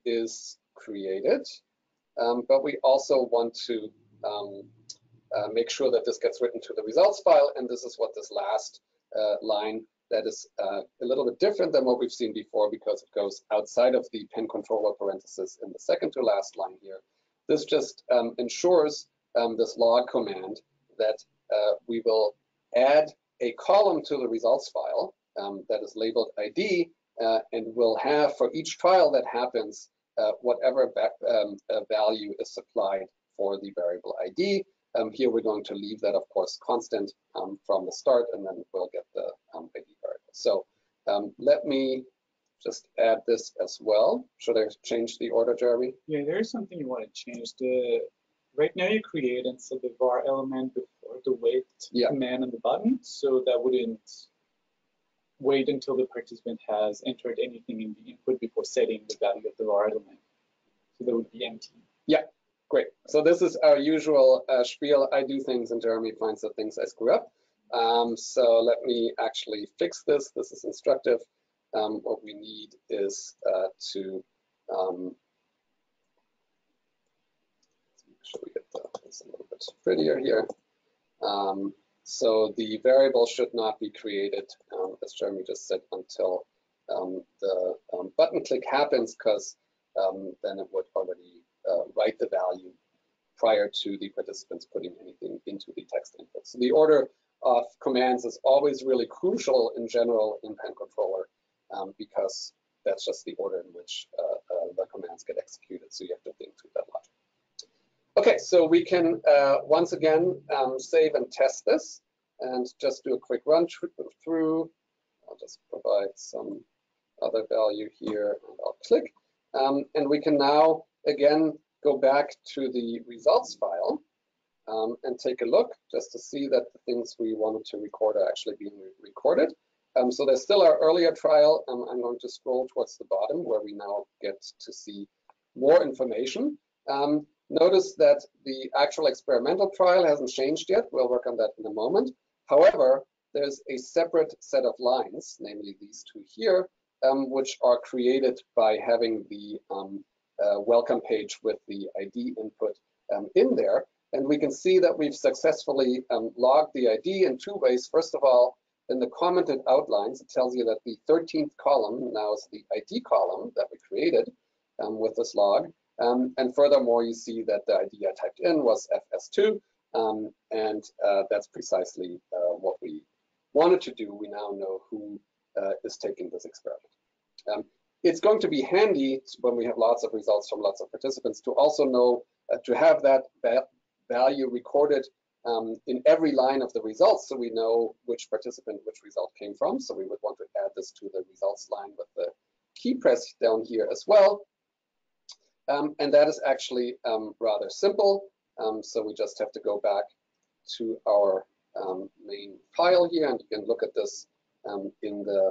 is created, but we also want to make sure that this gets written to the results file, and this is what this last line that is a little bit different than what we've seen before because it goes outside of the PennController parenthesis in the second to last line here. This just ensures this log command that we will add a column to the results file that is labeled ID and will have for each trial that happens whatever value is supplied for the variable ID. Here we're going to leave that, of course, constant from the start, and then we'll get the ID variable. So let me just add this as well. Should I change the order, Jeremy? Yeah, there is something you want to change. Right now you create and so the var element before the wait command on the button, so that wouldn't wait until the participant has entered anything in the input before setting the value of the var element. So that would be empty. Yeah. Great. So this is our usual spiel. I do things and Jeremy finds the things I screw up. So let me actually fix this. This is instructive. What we need is to make sure we get this a little bit prettier here. So the variable should not be created, as Jeremy just said, until the button click happens, because then it would already write the value prior to the participants putting anything into the text input. So the order of commands is always really crucial in general in PennController because that's just the order in which the commands get executed. So you have to think through that logic. Okay, so we can once again save and test this. and just do a quick run through. I'll just provide some other value here, and I'll click. And we can now, again, go back to the results file and take a look just to see that the things we wanted to record are actually being recorded. So there's still our earlier trial. I'm going to scroll towards the bottom where we now get to see more information. Notice that the actual experimental trial hasn't changed yet. We'll work on that in a moment. However, there's a separate set of lines, namely these two here, which are created by having the welcome page with the ID input in there. And we can see that we've successfully logged the ID in two ways. First of all, in the commented outlines, it tells you that the 13th column now is the ID column that we created with this log. And furthermore, you see that the ID I typed in was FS2, and that's precisely what we wanted to do. We now know who is taking this experiment. It's going to be handy when we have lots of results from lots of participants to also know, to have that value recorded in every line of the results, so we know which participant, which result came from. So we would want to add this to the results line with the key press down here as well. And that is actually rather simple. So we just have to go back to our main file here, and you can look at this in the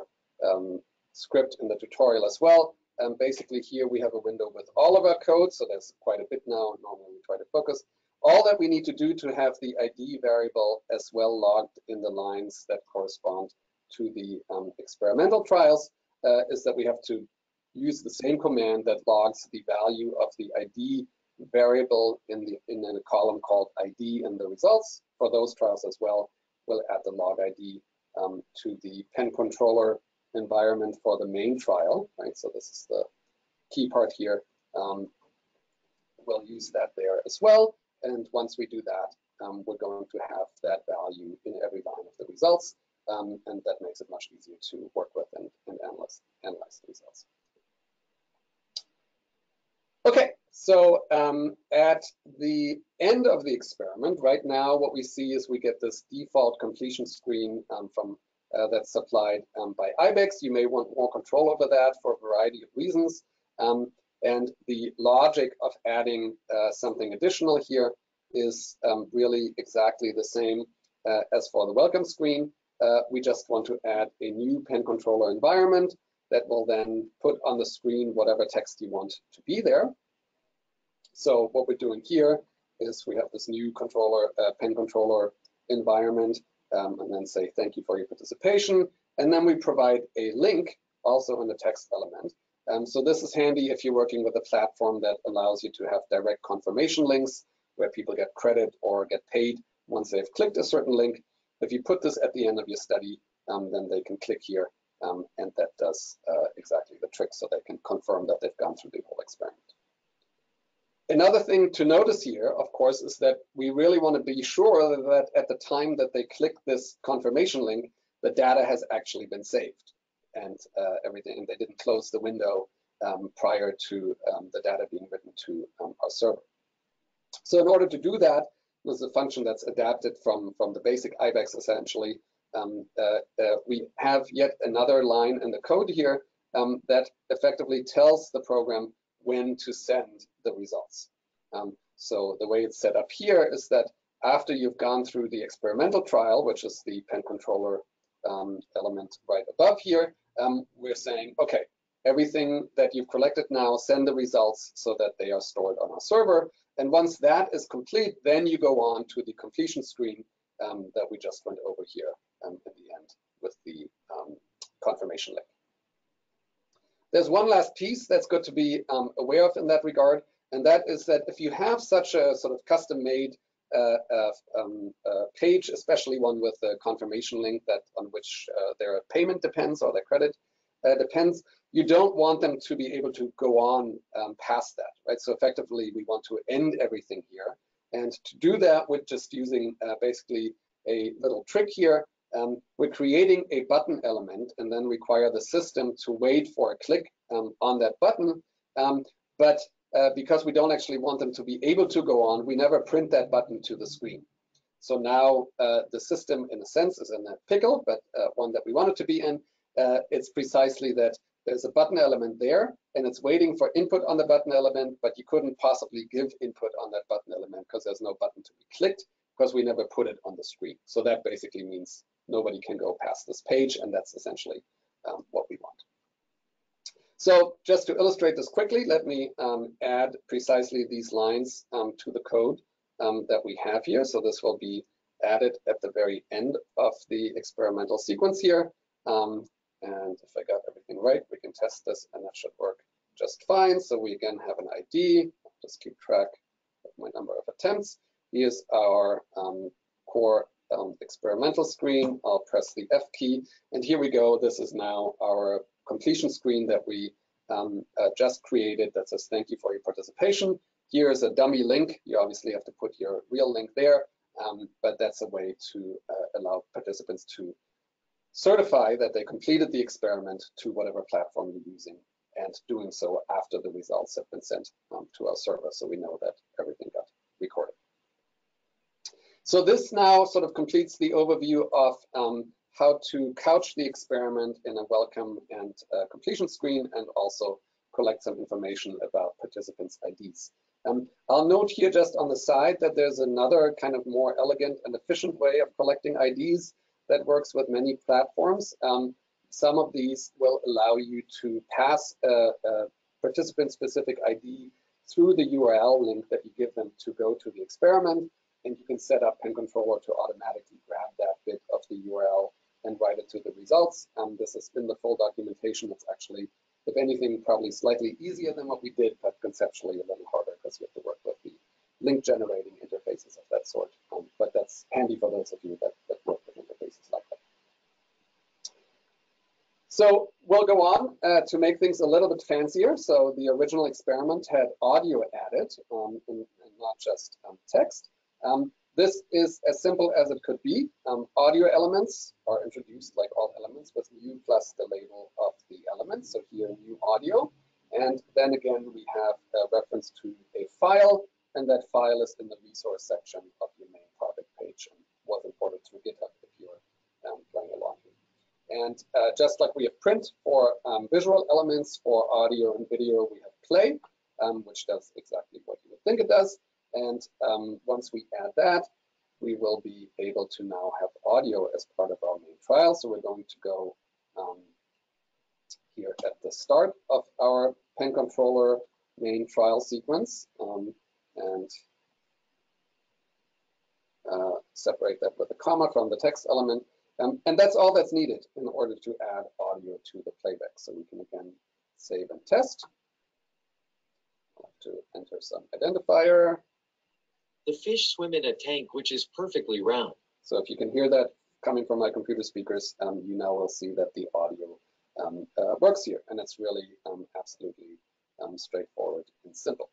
script in the tutorial as well. Basically here we have a window with all of our code, so there's quite a bit now. Normally we try to focus. All that we need to do to have the ID variable as well logged in the lines that correspond to the experimental trials is that we have to use the same command that logs the value of the ID variable in a column called ID in the results. For those trials as well, we'll add the log ID to the PennController environment for the main trial, right? So this is the key part here. We'll use that there as well. And once we do that, we're going to have that value in every line of the results. And that makes it much easier to work with and analyze the results. Okay, so at the end of the experiment, right now what we see is we get this default completion screen that's supplied by IBEX. You may want more control over that for a variety of reasons. And the logic of adding something additional here is really exactly the same as for the welcome screen. We just want to add a new PennController environment that will then put on the screen whatever text you want to be there. So what we're doing here is we have this new controller, PennController environment, and then say thank you for your participation, and then we provide a link also in the text element. So this is handy if you're working with a platform that allows you to have direct confirmation links where people get credit or get paid once they've clicked a certain link. If you put this at the end of your study, then they can click here. And that does exactly the trick, so they can confirm that they've gone through the whole experiment. Another thing to notice here, of course, is that we really want to be sure that at the time that they click this confirmation link, the data has actually been saved and everything, and they didn't close the window prior to the data being written to our server. So in order to do that, there's a function that's adapted from the basic IBEX essentially. We have yet another line in the code here that effectively tells the program when to send the results. So the way it's set up here is that after you've gone through the experimental trial, which is the PennController element right above here, we're saying, okay, everything that you've collected now, send the results so that they are stored on our server. And once that is complete, then you go on to the completion screen that we just went over here at the end with the confirmation link. There's one last piece that's good to be aware of in that regard, and that is that if you have such a sort of custom-made page, especially one with a confirmation link that on which their payment depends or their credit depends, you don't want them to be able to go on past that, right? So effectively, we want to end everything here. And to do that, we're just using basically a little trick here. We're creating a button element and then require the system to wait for a click on that button. But because we don't actually want them to be able to go on, we never print that button to the screen. So now the system, in a sense, is in a pickle, but one that we want it to be in. It's precisely that there's a button element there, and it's waiting for input on the button element, but you couldn't possibly give input on that button element because there's no button to be clicked, because we never put it on the screen. So that basically means nobody can go past this page, and that's essentially what we want. So just to illustrate this quickly, let me add precisely these lines to the code that we have here. So this will be added at the very end of the experimental sequence here. And if I got everything right, we can test this, and that should work just fine. So we again have an ID. I'll just keep track of my number of attempts. Here's our core experimental screen. I'll press the F key, and here we go. This is now our completion screen that we just created that says thank you for your participation. Here is a dummy link. You obviously have to put your real link there, but that's a way to allow participants to certify that they completed the experiment to whatever platform you're using, and doing so after the results have been sent to our server, so we know that everything got recorded. So this now sort of completes the overview of how to couch the experiment in a welcome and completion screen, and also collect some information about participants' IDs. I'll note here just on the side that there's another kind of more elegant and efficient way of collecting IDs that works with many platforms. Some of these will allow you to pass a participant-specific ID through the URL link that you give them to go to the experiment, and you can set up PennController to automatically grab that bit of the URL and write it to the results. This is in the full documentation. It's actually, if anything, probably slightly easier than what we did, but conceptually a little harder because we have to work with the link generating interfaces of that sort. But that's handy for those of you that work with interfaces like that. So we'll go on to make things a little bit fancier. So the original experiment had audio added and not just text. This is as simple as it could be. Audio elements are introduced like all elements with new plus the label of the element. So here, new audio. And then again, we have a reference to a file, and that file is in the resource section of your main project page and was imported through GitHub if you're playing along here. And just like we have print for visual elements, for audio and video, we have play, which does exactly what you would think it does. And once we add that, we will be able to now have audio as part of our main trial. So we're going to go here at the start of our PennController main trial sequence and separate that with a comma from the text element. And that's all that's needed in order to add audio to the playback. So we can again save and test. I'll have to enter some identifier. The fish swim in a tank which is perfectly round. So if you can hear that coming from my computer speakers, you now will see that the audio works here, and it's really absolutely straightforward and simple.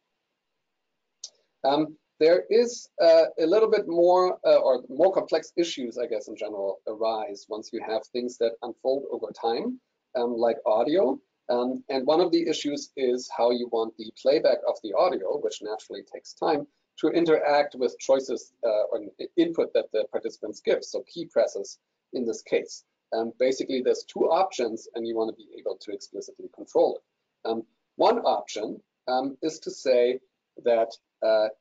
There is a little bit more or more complex issues, I guess, in general arise once you have things that unfold over time, like audio. And one of the issues is how you want the playback of the audio, which naturally takes time, to interact with choices or input that the participants give, so key presses in this case. Basically, there's two options, and you want to be able to explicitly control it. One option is to say that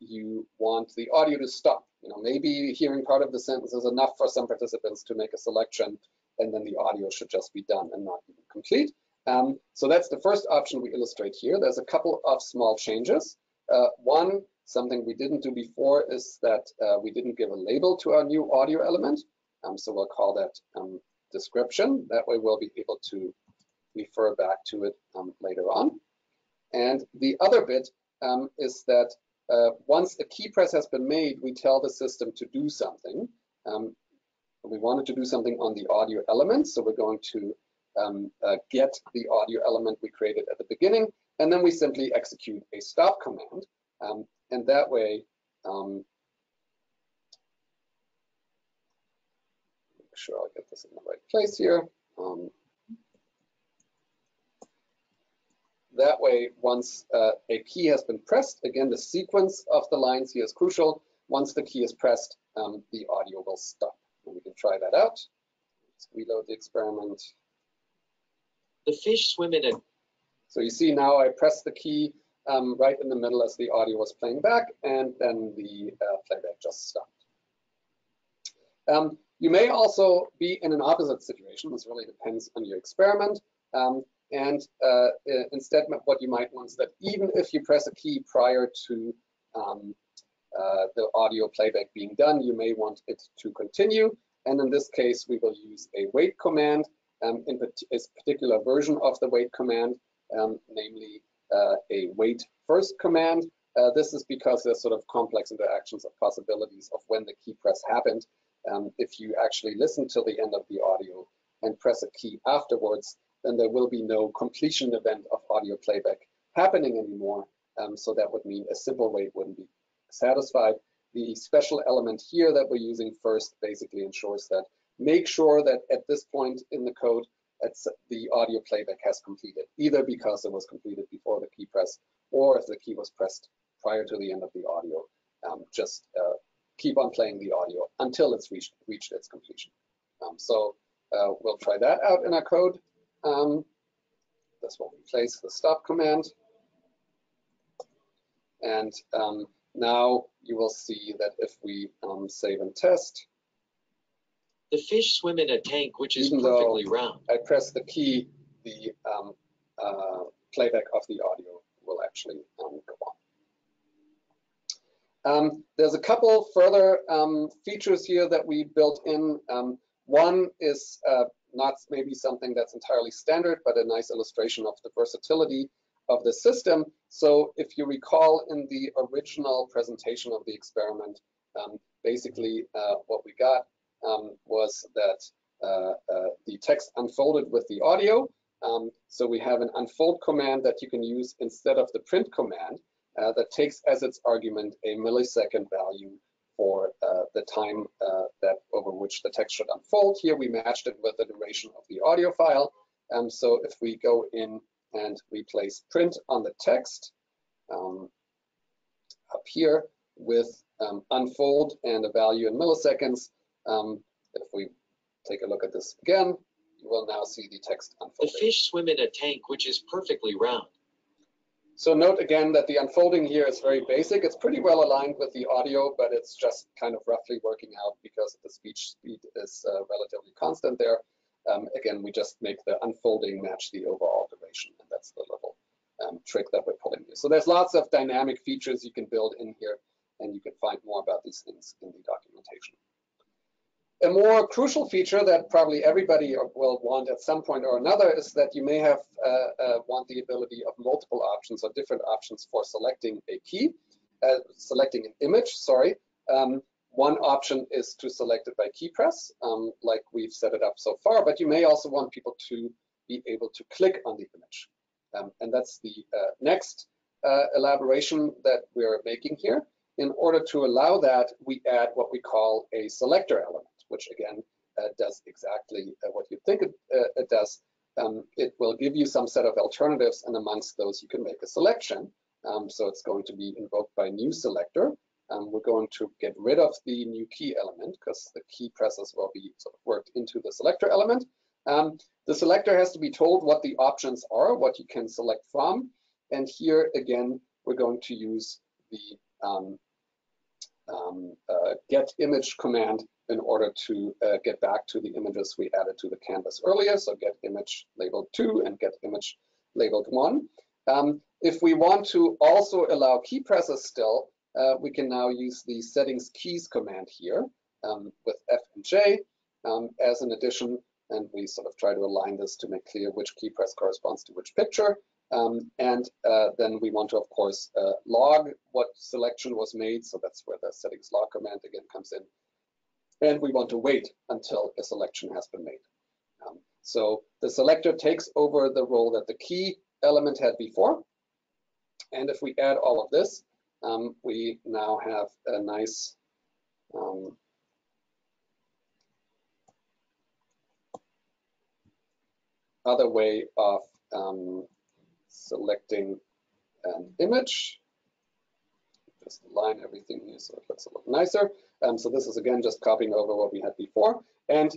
you want the audio to stop. You know, maybe hearing part of the sentence is enough for some participants to make a selection, and then the audio should just be done and not even complete. So that's the first option we illustrate here. There's a couple of small changes. One, something we didn't do before, is that we didn't give a label to our new audio element. So we'll call that description. That way we'll be able to refer back to it later on. And the other bit is that once a key press has been made, we tell the system to do something. We wanted to do something on the audio element, so we're going to get the audio element we created at the beginning, and then we simply execute a stop command. And that way, make sure I'll get this in the right place here. That way, once a key has been pressed, again, the sequence of the lines here is crucial. Once the key is pressed, the audio will stop. And we can try that out. Let's reload the experiment. The fish swim in it. So you see now I press the key right in the middle as the audio was playing back, and then the playback just stopped. You may also be in an opposite situation. This really depends on your experiment. Instead, what you might want is that even if you press a key prior to the audio playback being done, you may want it to continue. And in this case, we will use a wait command, in a particular version of the wait command, namely a wait first command. This is because there's sort of complex interactions of possibilities of when the key press happened. If you actually listen to the end of the audio and press a key afterwards, then there will be no completion event of audio playback happening anymore. So that would mean a simple wait wouldn't be satisfied. The special element here that we're using first basically ensures that, make sure that at this point in the code, the audio playback has completed, either because it was completed before the key press, or if the key was pressed prior to the end of the audio, just keep on playing the audio until it's reached its completion. So we'll try that out in our code. This will replace the stop command. And now you will see that if we save and test, the fish swim in a tank which is perfectly round. I press the key, the playback of the audio will actually go on. There's a couple further features here that we built in. One is not maybe something that's entirely standard, but a nice illustration of the versatility of the system. So if you recall in the original presentation of the experiment, basically what we got was that the text unfolded with the audio. So we have an unfold command that you can use instead of the print command that takes as its argument a millisecond value for the time that over which the text should unfold. Here we matched it with the duration of the audio file. So if we go in and we place print on the text up here with unfold and a value in milliseconds, if we take a look at this again, you will now see the text unfolding. The fish swim in a tank which is perfectly round. So note again that the unfolding here is very basic. It's pretty well aligned with the audio, but it's just kind of roughly working out because the speech speed is relatively constant there. Again, we just make the unfolding match the overall duration, and that's the little trick that we're pulling here. So there's lots of dynamic features you can build in here, and you can find more about these things in the documentation. A more crucial feature that probably everybody will want at some point or another is that you may have want the ability of multiple options or different options for selecting a key, selecting an image, sorry. One option is to select it by key press, like we've set it up so far, but you may also want people to be able to click on the image. And that's the next elaboration that we're making here. In order to allow that, we add what we call a selector element, which again does exactly what you think it does. It will give you some set of alternatives, and amongst those you can make a selection. So it's going to be invoked by new selector. We're going to get rid of the new key element because the key presses will be sort of worked into the selector element. The selector has to be told what the options are, what you can select from. And here again, we're going to use the get image command in order to get back to the images we added to the canvas earlier. So get image labeled 2 and get image labeled 1. If we want to also allow key presses still, we can now use the settings keys command here with F and J as an addition, and we sort of try to align this to make clear which key press corresponds to which picture. Then we want to, of course, log what selection was made. So that's where the settings log command again comes in. And we want to wait until a selection has been made. So the selector takes over the role that the key element had before. And if we add all of this, we now have a nice other way of selecting an image. just align everything here so it looks a lot nicer. So this is again just copying over what we had before. And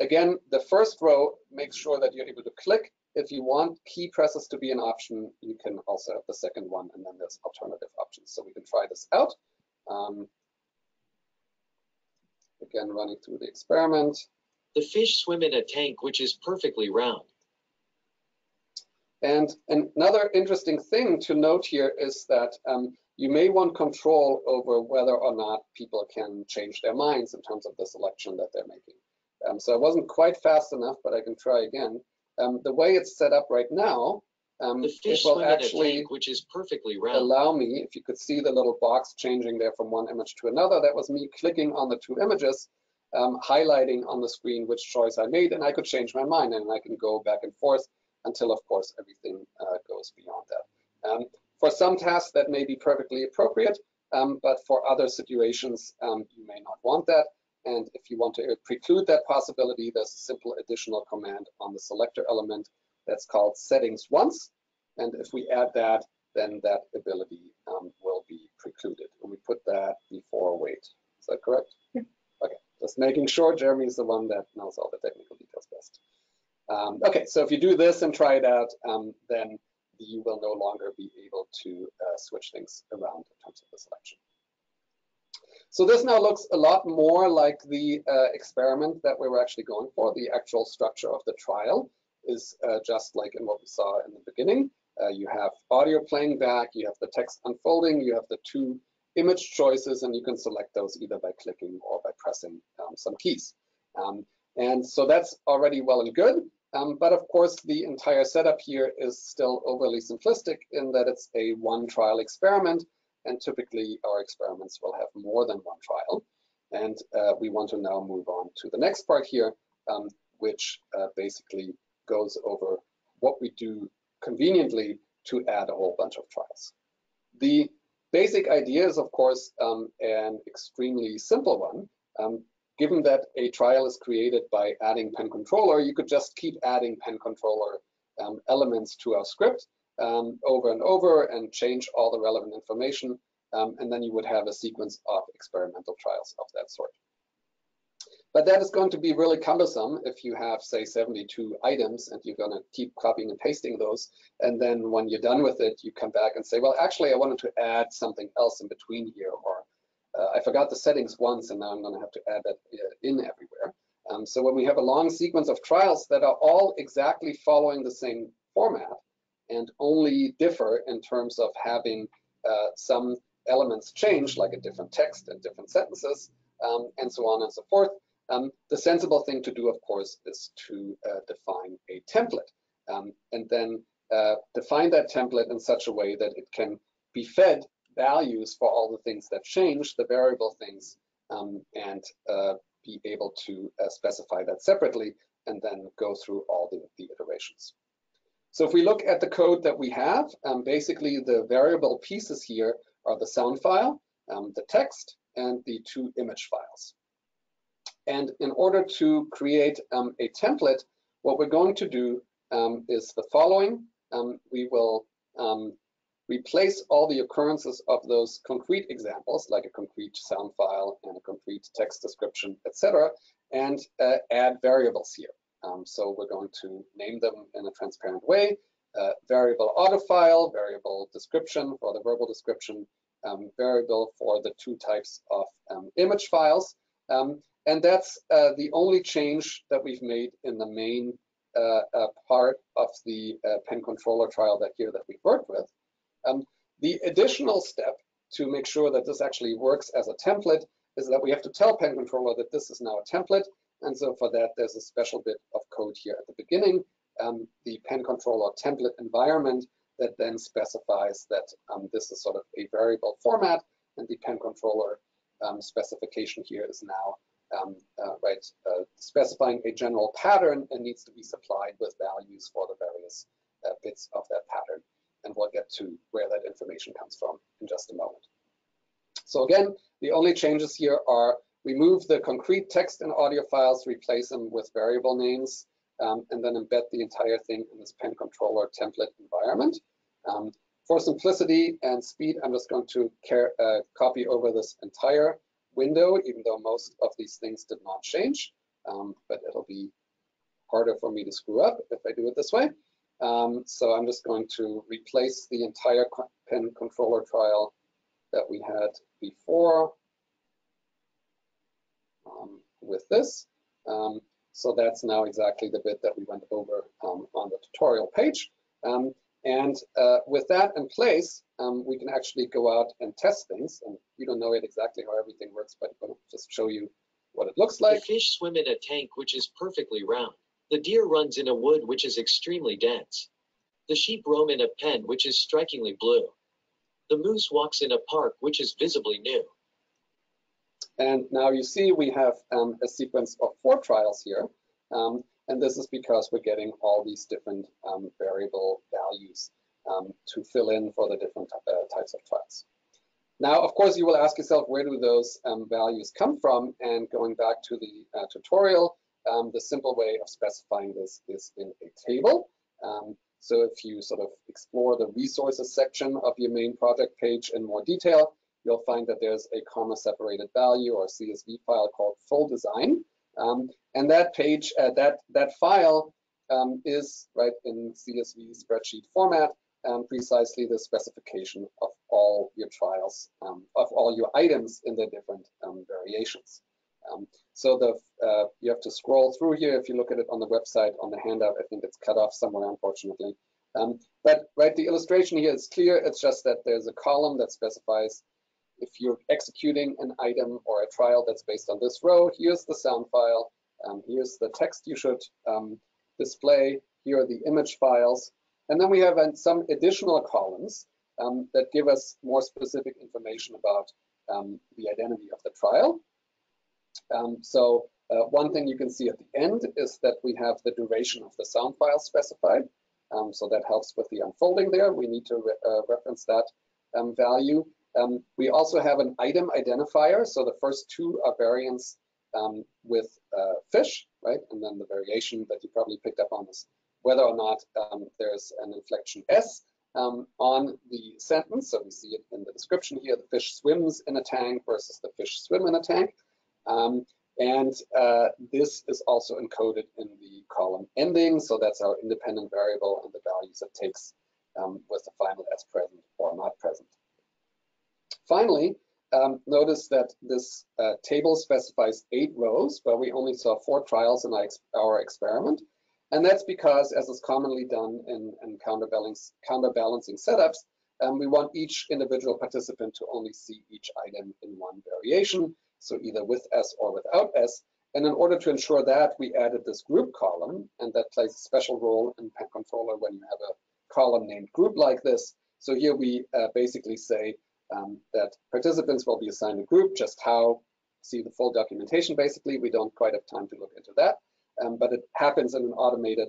again, the first row, makes sure that you're able to click. If you want key presses to be an option, you can also have the second one, and then there's alternative options. So we can try this out. Again, running through the experiment. The fish swim in a tank which is perfectly round. And another interesting thing to note here is that you may want control over whether or not people can change their minds in terms of the selection that they're making. So it wasn't quite fast enough, but I can try again. The way it's set up right now, it will actually allow me, if you could see the little box changing there from one image to another, that was me clicking on the two images, highlighting on the screen which choice I made, and I could change my mind, and I can go back and forth until, of course, everything goes beyond that. For some tasks, that may be perfectly appropriate, but for other situations, you may not want that. And if you want to preclude that possibility, there's a simple additional command on the selector element that's called settings once. And if we add that, then that ability will be precluded. And we put that before wait. Is that correct? Yeah. Okay. Just making sure Jeremy is the one that knows all the technical details best. Okay. So if you do this and try it out, then you will no longer be able to switch things around in terms of the selection. So this now looks a lot more like the experiment that we were actually going for. The actual structure of the trial is just like in what we saw in the beginning. You have audio playing back, you have the text unfolding, you have the two image choices, and you can select those either by clicking or by pressing some keys. And so that's already well and good. But of course, the entire setup here is still overly simplistic in that it's a one trial experiment. And typically, our experiments will have more than one trial. And we want to now move on to the next part here, which basically goes over what we do conveniently to add a whole bunch of trials. The basic idea is, of course, an extremely simple one. Given that a trial is created by adding PennController, you could just keep adding PennController elements to our script. Over and over, and change all the relevant information, and then you would have a sequence of experimental trials of that sort. But that is going to be really cumbersome if you have, say, 72 items, and you're going to keep copying and pasting those, and then when you're done with it, you come back and say, well, actually, I wanted to add something else in between here, or I forgot the settings once, and now I'm going to have to add that in everywhere. So when we have a long sequence of trials that are all exactly following the same format, and only differ in terms of having some elements change, like a different text and different sentences, and so on and so forth. The sensible thing to do, of course, is to define a template, and then define that template in such a way that it can be fed values for all the things that change, the variable things, and be able to specify that separately, and then go through all the iterations. So if we look at the code that we have, basically the variable pieces here are the sound file, the text, and the two image files. And in order to create a template, what we're going to do is the following. We will replace all the occurrences of those concrete examples, like a concrete sound file and a concrete text description, etc., and add variables here. So we're going to name them in a transparent way, variable autofile, variable description for the verbal description, variable for the two types of image files. And that's the only change that we've made in the main part of the PennController trial that we've worked with. The additional step to make sure that this actually works as a template is that we have to tell PennController that this is now a template. And so for that, there's a special bit of code here at the beginning, the PennController template environment that then specifies that this is sort of a variable format, and the PennController specification here is now specifying a general pattern and needs to be supplied with values for the various bits of that pattern. And we'll get to where that information comes from in just a moment. So again, the only changes here are remove the concrete text and audio files, replace them with variable names, and then embed the entire thing in this PennController template environment. For simplicity and speed, I'm just going to copy over this entire window, even though most of these things did not change, but it'll be harder for me to screw up if I do it this way. So I'm just going to replace the entire PennController trial that we had before with this. So that's now exactly the bit that we went over on the tutorial page. With that in place, we can actually go out and test things. And you don't know it exactly how everything works, but I'll just show you what it looks like. The fish swim in a tank which is perfectly round. The deer runs in a wood which is extremely dense. The sheep roam in a pen which is strikingly blue. The moose walks in a park which is visibly new. And now you see we have a sequence of 4 trials here. And this is because we're getting all these different variable values to fill in for the different types of trials. Now, of course, you will ask yourself, where do those values come from? And going back to the tutorial, the simple way of specifying this is in a table. So if you sort of explore the resources section of your main project page in more detail, you'll find that there's a comma separated value or CSV file called full design. And that page, that file is right in CSV spreadsheet format, precisely the specification of all your trials, of all your items in the different variations. So you have to scroll through here. If you look at it on the website, on the handout, I think it's cut off somewhere, unfortunately. But right, the illustration here is clear. It's just that there's a column that specifies if you're executing an item or a trial that's based on this row, here's the sound file, here's the text you should display, here are the image files. And then we have some additional columns that give us more specific information about the identity of the trial. One thing you can see at the end is that we have the duration of the sound file specified. So that helps with the unfolding there. We need to reference that value. We also have an item identifier. So the first 2 are variants with fish, right? And then the variation that you probably picked up on is whether or not there's an inflection S on the sentence. So we see it in the description here, the fish swims in a tank versus the fish swim in a tank. This is also encoded in the column ending. So that's our independent variable and the values it takes with the final S present or not present. Finally, notice that this table specifies 8 rows, but we only saw 4 trials in our experiment. And that's because, as is commonly done in counterbalancing setups, we want each individual participant to only see each item in one variation, so either with S or without S. And in order to ensure that, we added this group column, and that plays a special role in PennController when you have a column named group like this. So here we basically say that participants will be assigned a group, just how, see the full documentation basically. We don't quite have time to look into that, but it happens in an automated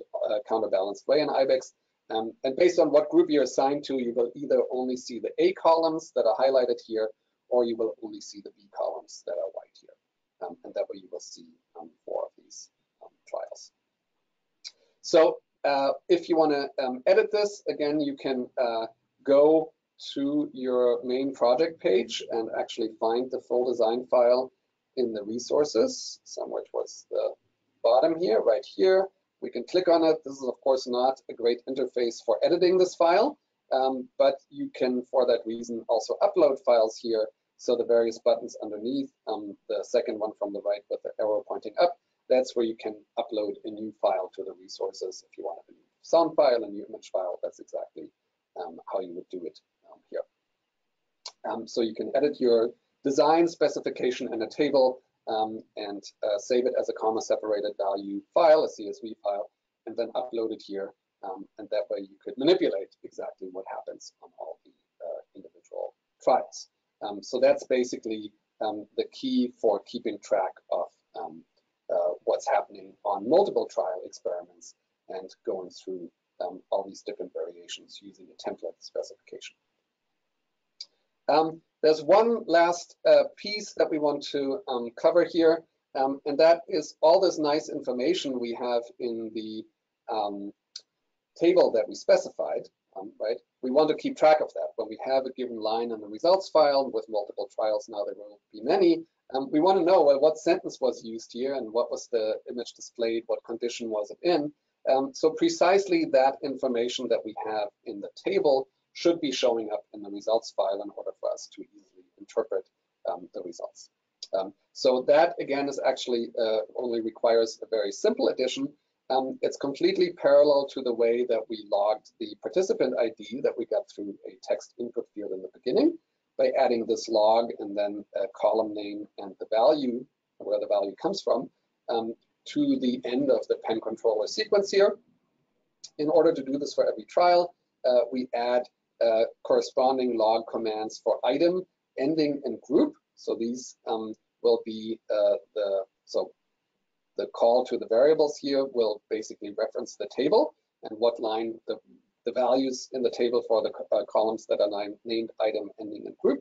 counterbalanced way in IBEX. And based on what group you're assigned to, you will either only see the A columns that are highlighted here, or you will only see the B columns that are white here. And that way you will see 4 of these trials. So if you want to edit this, again, you can go to your main project page and actually find the full design file in the resources, somewhere towards the bottom here, right here. We can click on it. This is, of course, not a great interface for editing this file, but you can, for that reason, also upload files here. So the various buttons underneath, the second one from the right with the arrow pointing up, that's where you can upload a new file to the resources. If you want a new sound file, a new image file, that's exactly how you would do it here. So you can edit your design specification in a table and save it as a comma separated value file, a CSV file, and then upload it here. And that way you could manipulate exactly what happens on all the individual trials. So that's basically the key for keeping track of what's happening on multiple trial experiments and going through all these different variations using a template specification. There's one last piece that we want to cover here, and that is all this nice information we have in the table that we specified. right? We want to keep track of that. When we have a given line in the results file with multiple trials, now there will be many, we want to know, well, what sentence was used here and what was the image displayed, what condition was it in. So precisely that information that we have in the table should be showing up in the results file in order for us to easily interpret the results. So that, again, is actually only requires a very simple addition. It's completely parallel to the way that we logged the participant ID that we got through a text input field in the beginning by adding this log and then a column name and the value, where the value comes from, to the end of the PennController sequence here. In order to do this for every trial, we add corresponding log commands for item, ending, and group. So these will be the call to the variables here will basically reference the table and what line the values in the table for the columns that are named item, ending, and group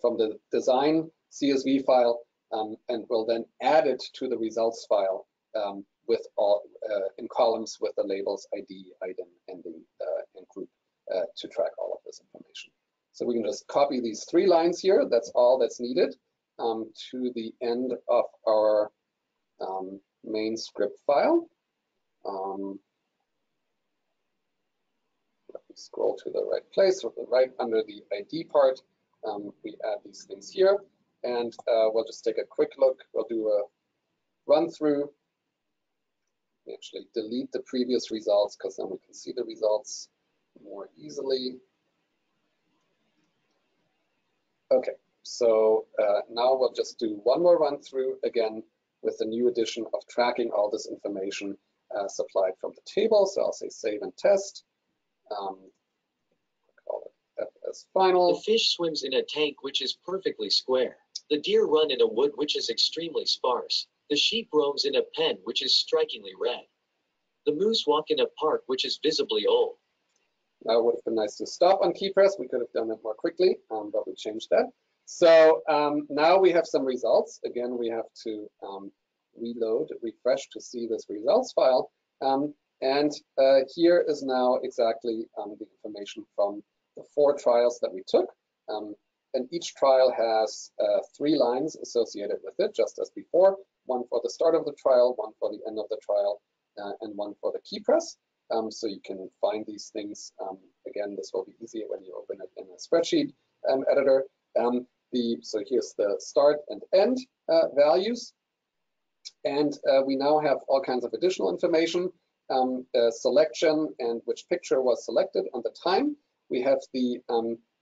from the design CSV file, and we'll then add it to the results file with all in columns with the labels ID, item, ending, and group to track all of this information. So we can just copy these three lines here. That's all that's needed to the end of our main script file. Let me scroll to the right place, right under the ID part. We add these things here, and we'll just take a quick look. We'll do a run through. We actually delete the previous results because then we can see the results more easily. Okay, so now we'll just do one more run through again with the new addition of tracking all this information supplied from the table. So I'll say save and test. Call it as final. The fish swims in a tank which is perfectly square. The deer run in a wood which is extremely sparse. The sheep roams in a pen which is strikingly red. The moose walk in a park which is visibly old. Now it would have been nice to stop on key press. We could have done it more quickly, but we changed that. So now we have some results. Again, we have to reload, refresh to see this results file. And here is now exactly the information from the 4 trials that we took. And each trial has 3 lines associated with it, just as before. One for the start of the trial, one for the end of the trial, and one for the key press. So you can find these things. Again, this will be easier when you open it in a spreadsheet editor. So here's the start and end values. And we now have all kinds of additional information, selection and which picture was selected and the time. We have the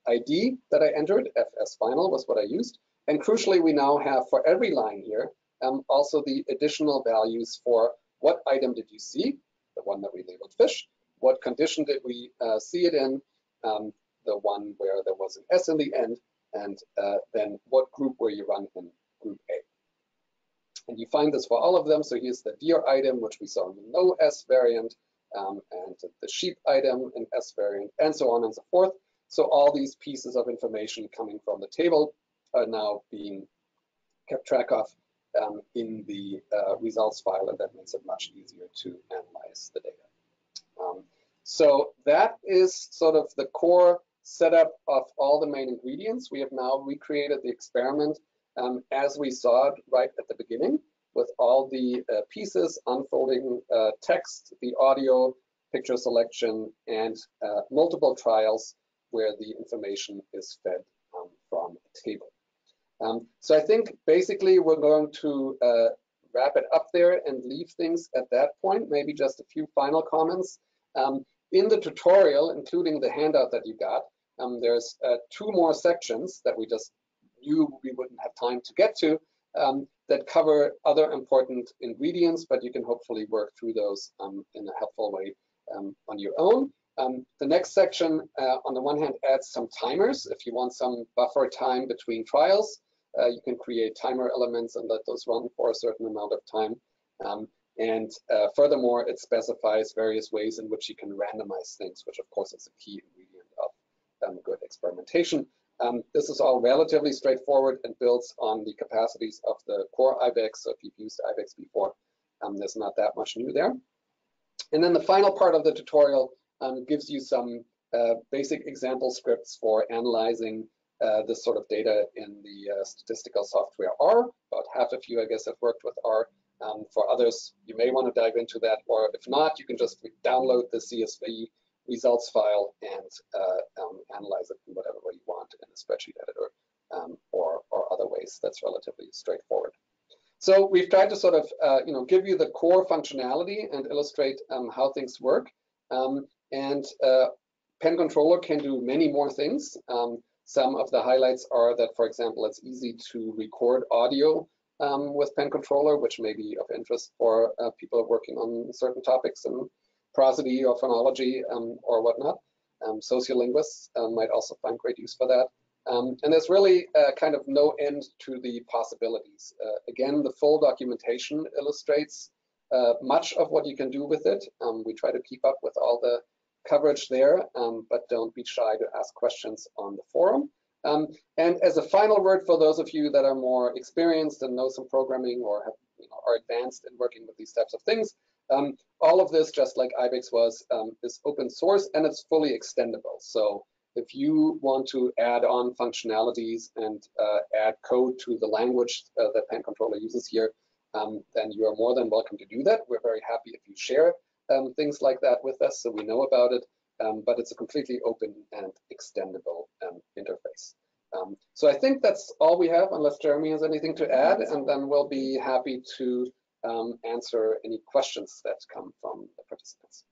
ID that I entered, FS final was what I used. And crucially, we now have for every line here, also the additional values for what item did you see, the one that we labeled fish, what condition did we see it in, the one where there was an S in the end, and then what group were you run in, group A. And you find this for all of them. So here's the deer item, which we saw in the no S variant, and the sheep item in S variant, and so on and so forth. So all these pieces of information coming from the table are now being kept track of in the results file, and that makes it much easier to analyze the data. So that is sort of the core setup of all the main ingredients. We have now recreated the experiment as we saw it right at the beginning, with all the pieces, unfolding text, the audio, picture selection, and multiple trials where the information is fed from a table. So I think basically we're going to wrap it up there and leave things at that point. Maybe just a few final comments. In the tutorial, including the handout that you got, there's 2 more sections that we just knew we wouldn't have time to get to that cover other important ingredients, but you can hopefully work through those in a helpful way on your own. The next section, on the one hand, adds some timers. If you want some buffer time between trials, you can create timer elements and let those run for a certain amount of time. And furthermore, it specifies various ways in which you can randomize things, which of course is a key ingredient of good experimentation. This is all relatively straightforward and builds on the capacities of the core IBEX. So if you've used IBEX before, there's not that much new there. And then the final part of the tutorial gives you some basic example scripts for analyzing this sort of data in the statistical software R. About half of you, I guess, have worked with R. For others, you may want to dive into that, or if not, you can just download the CSV results file and analyze it in whatever way you want in a spreadsheet editor or other ways. That's relatively straightforward. So we've tried to sort of give you the core functionality and illustrate how things work. And PennController can do many more things. Some of the highlights are that, for example, it's easy to record audio with PennController, which may be of interest for people working on certain topics in prosody or phonology or whatnot. Sociolinguists might also find great use for that. And there's really kind of no end to the possibilities. Again, the full documentation illustrates much of what you can do with it. We try to keep up with all the coverage there, but don't be shy to ask questions on the forum. And as a final word for those of you that are more experienced and know some programming or have, are advanced in working with these types of things, all of this, just like IBEX was, is open source and it's fully extendable. So if you want to add on functionalities and add code to the language that PennController uses here, then you are more than welcome to do that. We're very happy if you share things like that with us so we know about it. But it's a completely open and extendable interface. So I think that's all we have, unless Jeremy has anything to add, and then we'll be happy to answer any questions that come from the participants.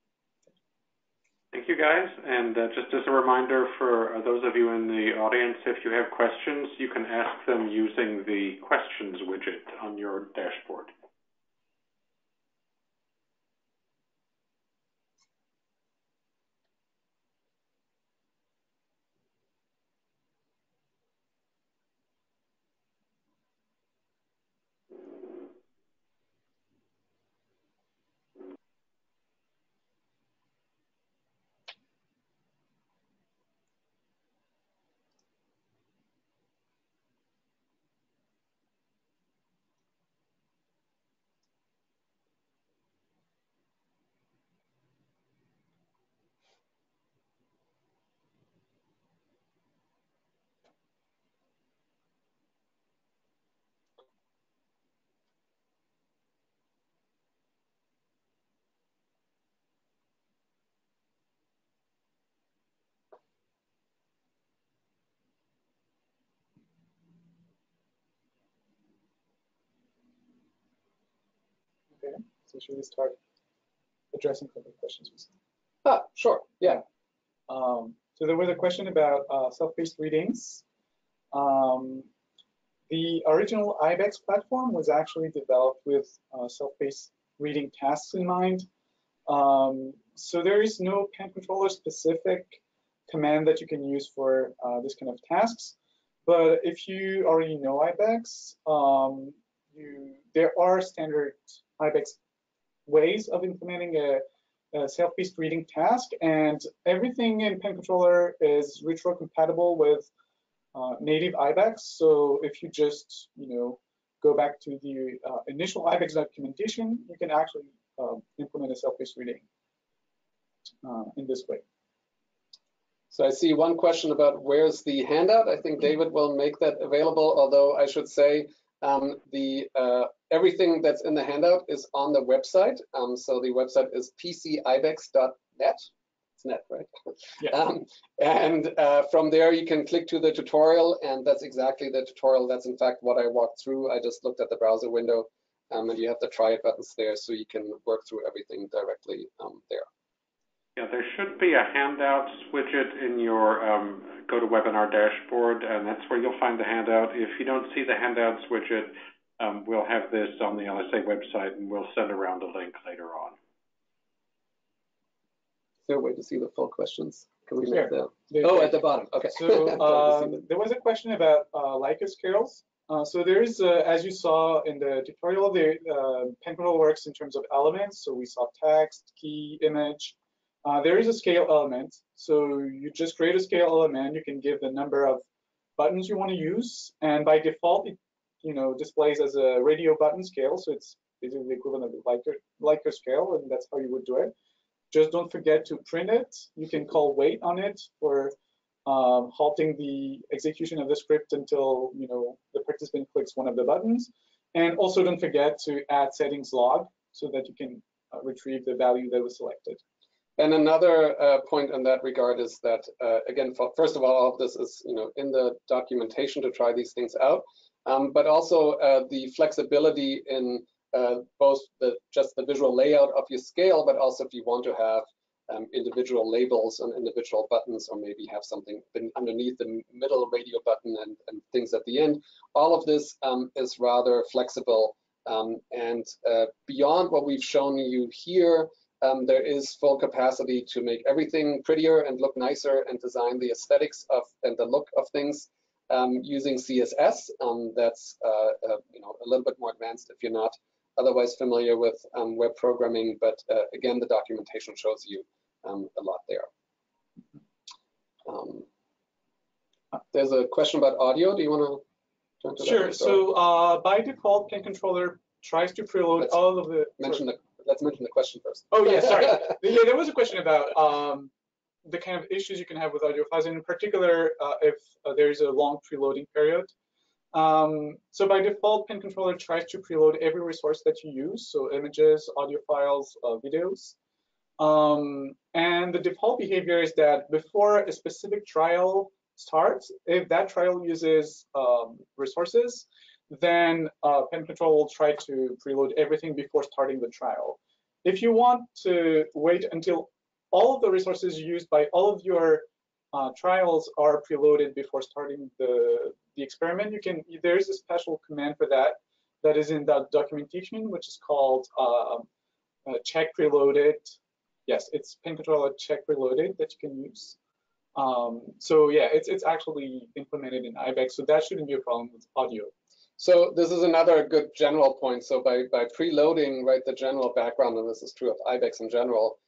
Thank you, guys. And just as a reminder for those of you in the audience, if you have questions, you can ask them using the questions widget on your dashboard. Okay, so should we start addressing some of the questions we saw? Ah, sure, yeah. So there was a question about self-paced readings. The original IBEX platform was actually developed with self-paced reading tasks in mind. So there is no PennController specific command that you can use for this kind of tasks. But if you already know IBEX, there are standard IBEX ways of implementing a self-paced reading task, and everything in PennController is retrocompatible with native IBEX. So if you just go back to the initial IBEX documentation, you can actually implement a self-paced reading in this way. So I see one question about where's the handout. I think David will make that available, although I should say everything that's in the handout is on the website. So the website is pcibex.net. It's net, right? Yeah. And from there, you can click to the tutorial, and that's exactly the tutorial. That's, in fact, what I walked through. I just looked at the browser window, and you have the try it buttons there, so you can work through everything directly there. Yeah, there should be a handouts widget in your GoToWebinar dashboard, and that's where you'll find the handout. If you don't see the handouts widget, we'll have this on the LSA website, and we'll send around a link later on. Is there a way to see the full questions? Can we make that? Oh, at the bottom. Okay. So there was a question about Likert scales. So there is, as you saw in the tutorial, the PennController works in terms of elements. So we saw text, key, image. There is a scale element, so you just create a scale element. You can give the number of buttons you want to use, and by default, it displays as a radio button scale, so it's basically the equivalent of the Likert scale, and that's how you would do it. Just don't forget to print it. You can call wait on it for halting the execution of the script until the participant clicks one of the buttons. And also don't forget to add settings log so that you can retrieve the value that was selected. And another point in that regard is that, again, first of all of this is in the documentation to try these things out, but also the flexibility in both just the visual layout of your scale, but also if you want to have individual labels and individual buttons, or maybe have something underneath the middle radio button and things at the end. All of this is rather flexible. And beyond what we've shown you here, there is full capacity to make everything prettier and look nicer and design the aesthetics of and the look of things using CSS. That's a little bit more advanced if you're not otherwise familiar with web programming, but again, the documentation shows you a lot there. There's a question about audio. Do you want to turn to that? Sure. So by default, PennController tries to preload all of the. Let's mention the question first. Oh yeah, sorry. Yeah, there was a question about the kind of issues you can have with audio files, and in particular, if there's a long preloading period. So by default, PennController tries to preload every resource that you use, so images, audio files, videos. And the default behavior is that before a specific trial starts, if that trial uses resources, then PennController will try to preload everything before starting the trial. If you want to wait until all of the resources used by all of your trials are preloaded before starting the experiment, you can. There is a special command for that that is in the documentation, which is called check preloaded. Yes, it's PennController check preloaded that you can use. So yeah, it's actually implemented in IBEX, so that shouldn't be a problem with audio. So this is another good general point. So by preloading, right, the general background, and this is true of IBEX in general,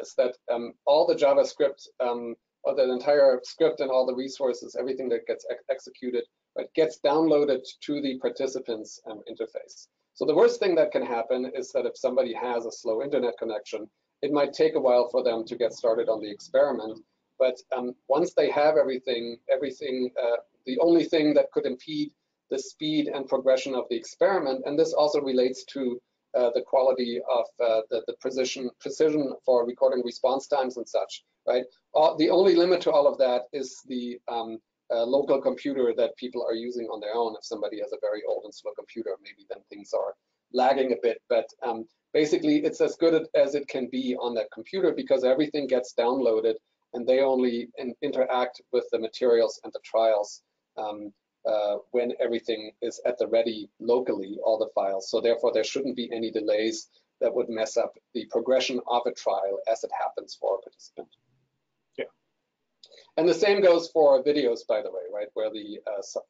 is that all the JavaScript or the entire script and all the resources, everything that gets executed, right, gets downloaded to the participant's interface. So the worst thing that can happen is that if somebody has a slow internet connection, it might take a while for them to get started on the experiment. But once they have everything, the only thing that could impede the speed and progression of the experiment, and this also relates to the quality of the precision for recording response times and such, right? The only limit to all of that is the local computer that people are using on their own. If somebody has a very old and slow computer, maybe then things are lagging a bit, but basically it's as good as it can be on that computer because everything gets downloaded and they only interact with the materials and the trials when everything is at the ready locally, all the files. So therefore, there shouldn't be any delays that would mess up the progression of a trial as it happens for a participant. Yeah. And the same goes for videos, by the way, right, where the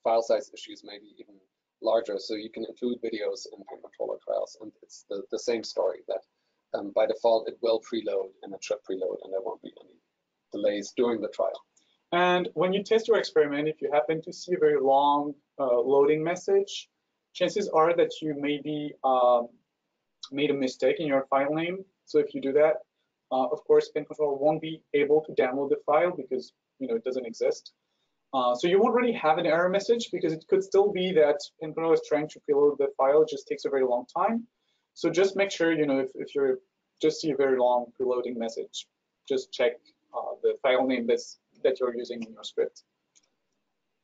file size issues may be even larger. So you can include videos in PennController trials, and it's the same story that by default, it will preload and it should preload, and there won't be any delays during the trial. And when you test your experiment, if you happen to see a very long loading message, chances are that you maybe made a mistake in your file name. So if you do that, of course, PennController won't be able to download the file because it doesn't exist. So you won't really have an error message because it could still be that PennController is trying to preload the file. It just takes a very long time. So just make sure, if you just see a very long preloading message, just check the file name that you're using in your script.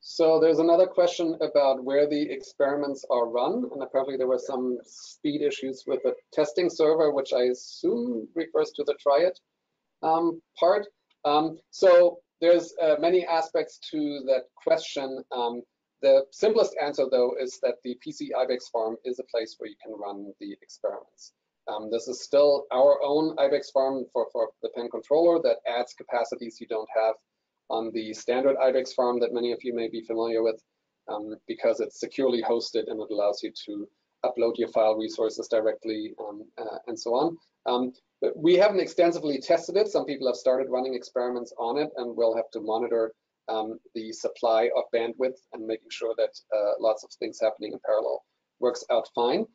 So there's another question about where the experiments are run, and apparently there were some speed issues with the testing server, which I assume refers to the triad part. So there's many aspects to that question. The simplest answer, though, is that the PCIbex farm is a place where you can run the experiments. This is still our own IBEX farm for the PennController that adds capacities you don't have on the standard IBEX farm that many of you may be familiar with, because it's securely hosted and it allows you to upload your file resources directly and so on. But we haven't extensively tested it. Some people have started running experiments on it, and we'll have to monitor the supply of bandwidth and making sure that lots of things happening in parallel works out fine.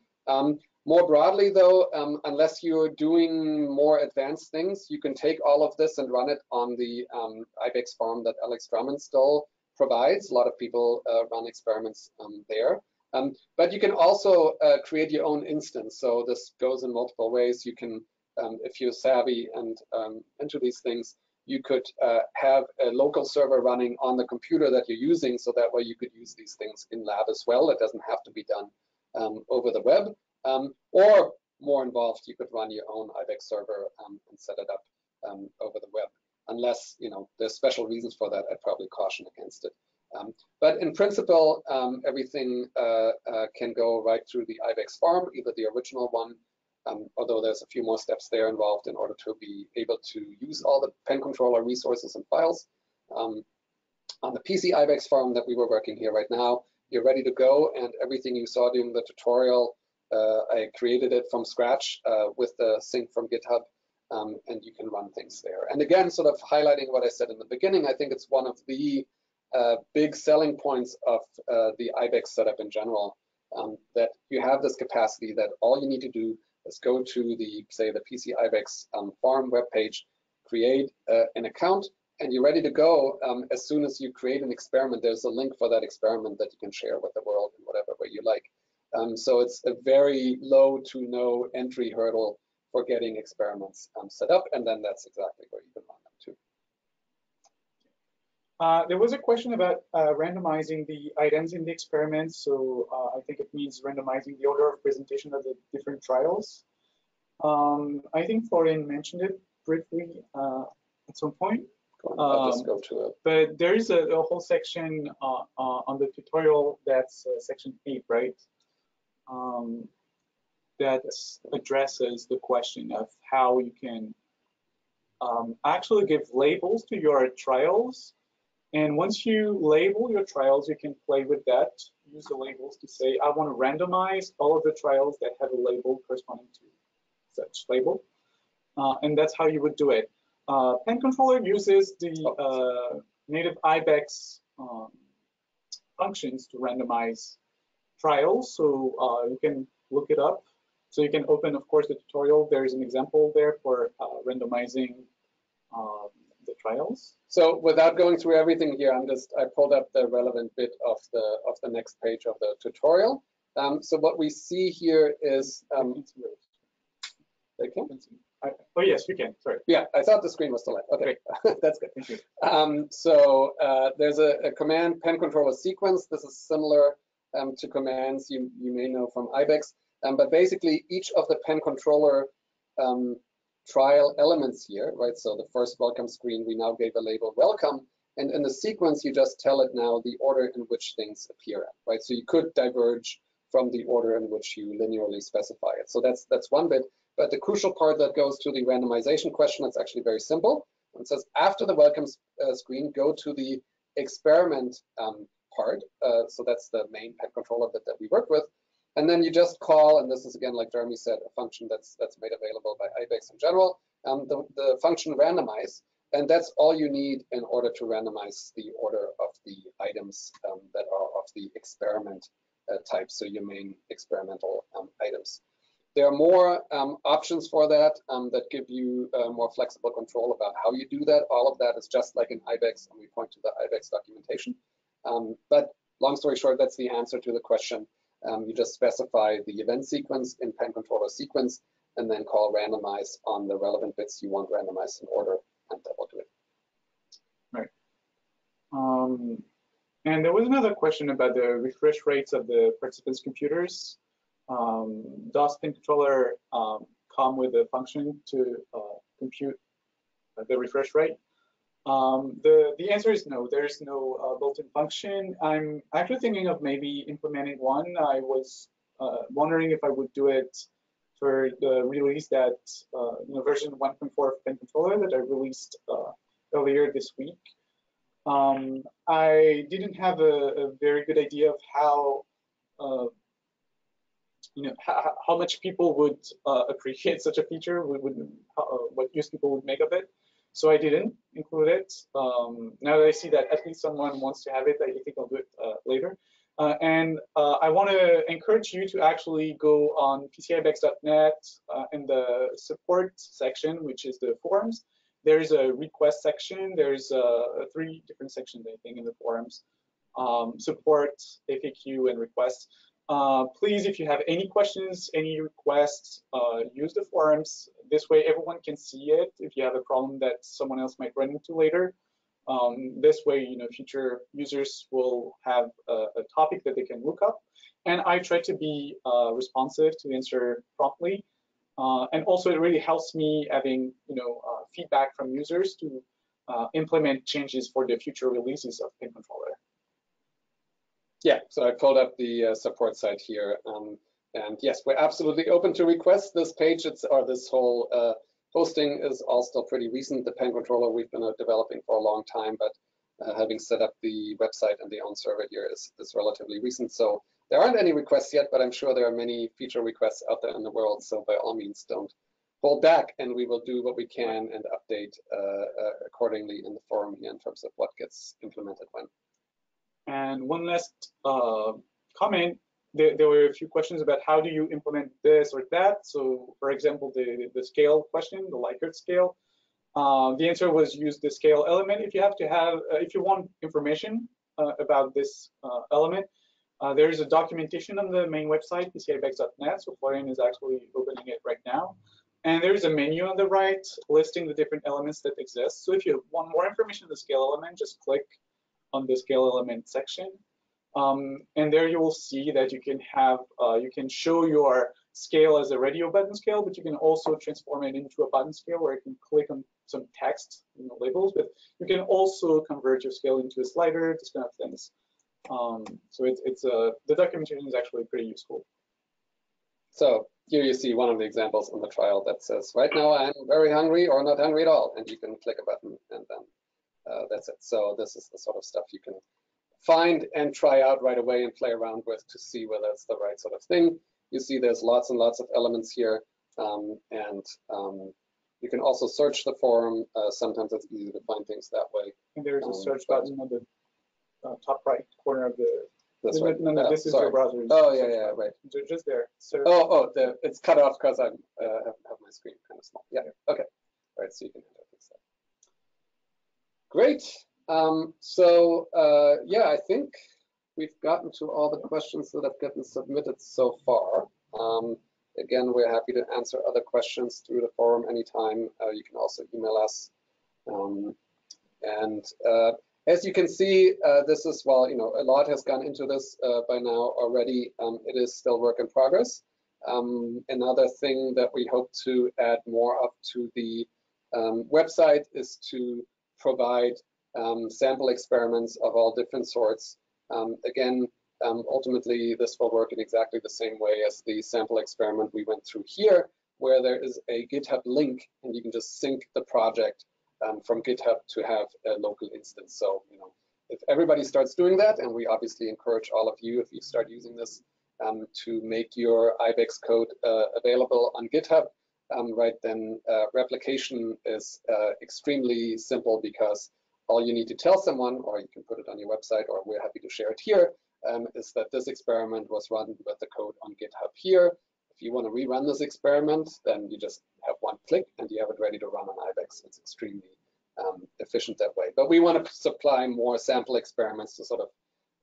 More broadly though, unless you're doing more advanced things, you can take all of this and run it on the IBEX farm that Alex Drummond still provides. A lot of people run experiments there. But you can also create your own instance. So this goes in multiple ways. You can, if you're savvy and into these things, you could have a local server running on the computer that you're using, so that way you could use these things in lab as well. It doesn't have to be done over the web. Or more involved, you could run your own IBEX server and set it up over the web. Unless, you know, there's special reasons for that, I'd probably caution against it. But in principle, everything can go right through the IBEX farm, either the original one, although there's a few more steps there involved in order to be able to use all the PennController resources and files. On the PCIbex farm that we were working here right now, you're ready to go, and everything you saw during the tutorial, I created it from scratch with the sync from GitHub, and you can run things there. And again, sort of highlighting what I said in the beginning, I think it's one of the big selling points of the IBEX setup in general, that you have this capacity that all you need to do is go to the, say, the PCIbex farm webpage, create an account, and you're ready to go. As soon as you create an experiment, there's a link for that experiment that you can share with the world in whatever way you like. So it's a very low to no entry hurdle for getting experiments set up, and then that's exactly where you can run them to. There was a question about randomizing the items in the experiment. So I think it means randomizing the order of presentation of the different trials. I think Florian mentioned it briefly at some point. I'll just go to it. But there is a whole section on the tutorial, that's section 8, right? That addresses the question of how you can actually give labels to your trials. And once you label your trials, you can play with that. Use the labels to say, I want to randomize all of the trials that have a label corresponding to such label. And that's how you would do it. PennController uses the native IBEX functions to randomize trials, so you can look it up. So you can open, of course, the tutorial. There is an example there for randomizing the trials. So without going through everything here, I pulled up the relevant bit of the next page of the tutorial. So what we see here is oh yes, you can. Sorry. Yeah, I thought the screen was still live. Okay, that's good. Thank you. So there's a command, PennController sequence. This is similar to commands you may know from IBEX, but basically each of the PennController trial elements here, right? So the first welcome screen, we now gave a label welcome, and in the sequence you just tell it now the order in which things appear, right? So you could diverge from the order in which you linearly specify it. So that's one bit. But the crucial part that goes to the randomization question, it's actually very simple. It says after the welcome screen, go to the experiment part. So that's the main PennController bit that we work with. And then you just call, and this is again, like Jeremy said, a function that's made available by IBEX in general, the function randomize. And that's all you need in order to randomize the order of the items that are of the experiment type, so your main experimental items. There are more options for that that give you more flexible control about how you do that. All of that is just like in IBEX, and we point to the IBEX documentation. But long story short, that's the answer to the question. You just specify the event sequence in PennController sequence, and then call randomize on the relevant bits you want randomized in order, and that will do it. Right. And there was another question about the refresh rates of the participants' computers. Does PennController come with a function to compute the refresh rate? The answer is no. There is no built-in function. I'm actually thinking of maybe implementing one. I was wondering if I would do it for the release that version 1.4 of PennController that I released earlier this week. I didn't have a very good idea of how. How much people would appreciate such a feature, what use people would make of it. So I didn't include it. Now that I see that at least someone wants to have it, I think I'll do it later. I want to encourage you to actually go on pcibex.net in the support section, which is the forums. There is a request section. There's 3 different sections, I think, in the forums: support, FAQ, and requests. Please, if you have any questions, any requests, use the forums. This way, everyone can see it. If you have a problem that someone else might run into later, this way, you know, future users will have a topic that they can look up. And I try to be responsive to answer promptly. And also, it really helps me having, you know, feedback from users to implement changes for the future releases of PennController. Yeah, so I pulled up the support site here, and yes, we're absolutely open to requests. This page, this whole hosting is all still pretty recent. The PennController we've been developing for a long time, but having set up the website and the own server here is relatively recent. So there aren't any requests yet, but I'm sure there are many feature requests out there in the world. So by all means, don't hold back, and we will do what we can and update accordingly in the forum here in terms of what gets implemented when. And one last comment, there were a few questions about how do you implement this or that. So for example, the scale question, the Likert scale, the answer was use the scale element. If you have to have, if you want information about this element, there is a documentation on the main website, pcibex.net. So Florian is actually opening it right now. And there is a menu on the right listing the different elements that exist. So if you want more information on the scale element, just click on the scale element section, and there you will see that you can have you can show your scale as a radio button scale, but you can also transform it into a button scale where you can click on some text, you know, labels. But you can also convert your scale into a slider, this kind of things. So the documentation is actually pretty useful. So here you see one of the examples in the trial that says, right now I'm very hungry or not hungry at all, and you can click a button and then. That's it. So this is the sort of stuff you can find and try out right away and play around with to see whether it's the right sort of thing. You see there's lots and lots of elements here, and you can also search the forum. Sometimes it's easy to find things that way. And there's a search button on the top right corner of the. That's right. No, this is your browser. Oh, yeah, right. Just there. Search. Oh, it's cut off because I have my screen kind of small. Yeah, okay. All right, so you can fix that. Great. Yeah, I think we've gotten to all the questions that have gotten submitted so far. Again, we're happy to answer other questions through the forum anytime. You can also email us. As you can see, this is, well, you know, a lot has gone into this by now already. It is still work in progress. Another thing that we hope to add more up to the website is to provide sample experiments of all different sorts. Ultimately, this will work in exactly the same way as the sample experiment we went through here, where there is a GitHub link, and you can just sync the project from GitHub to have a local instance. So, you know, if everybody starts doing that, and we obviously encourage all of you, if you start using this, to make your IBEX code available on GitHub, replication is extremely simple, because all you need to tell someone, or you can put it on your website, or we're happy to share it here, is that this experiment was run with the code on GitHub here. If you want to rerun this experiment, then you just have one click and you have it ready to run on IBEX. It's extremely efficient that way. But we want to supply more sample experiments to sort of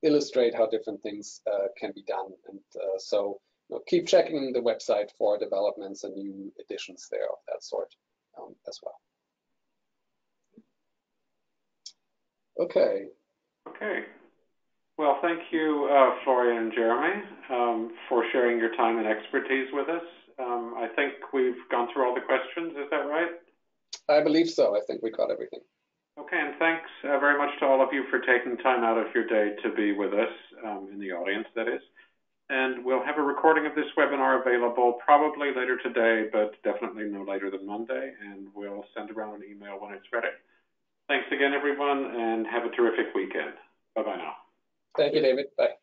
illustrate how different things can be done. And so keep checking the website for developments and new additions there of that sort as well. Okay. Okay. Well, thank you, Florian and Jeremy, for sharing your time and expertise with us. I think we've gone through all the questions. Is that right? I believe so. I think we got everything. Okay, and thanks very much to all of you for taking time out of your day to be with us, in the audience, that is. And we'll have a recording of this webinar available probably later today, but definitely no later than Monday, and we'll send around an email when it's ready. Thanks again, everyone, and have a terrific weekend. Bye-bye now. Thank you, David. Bye.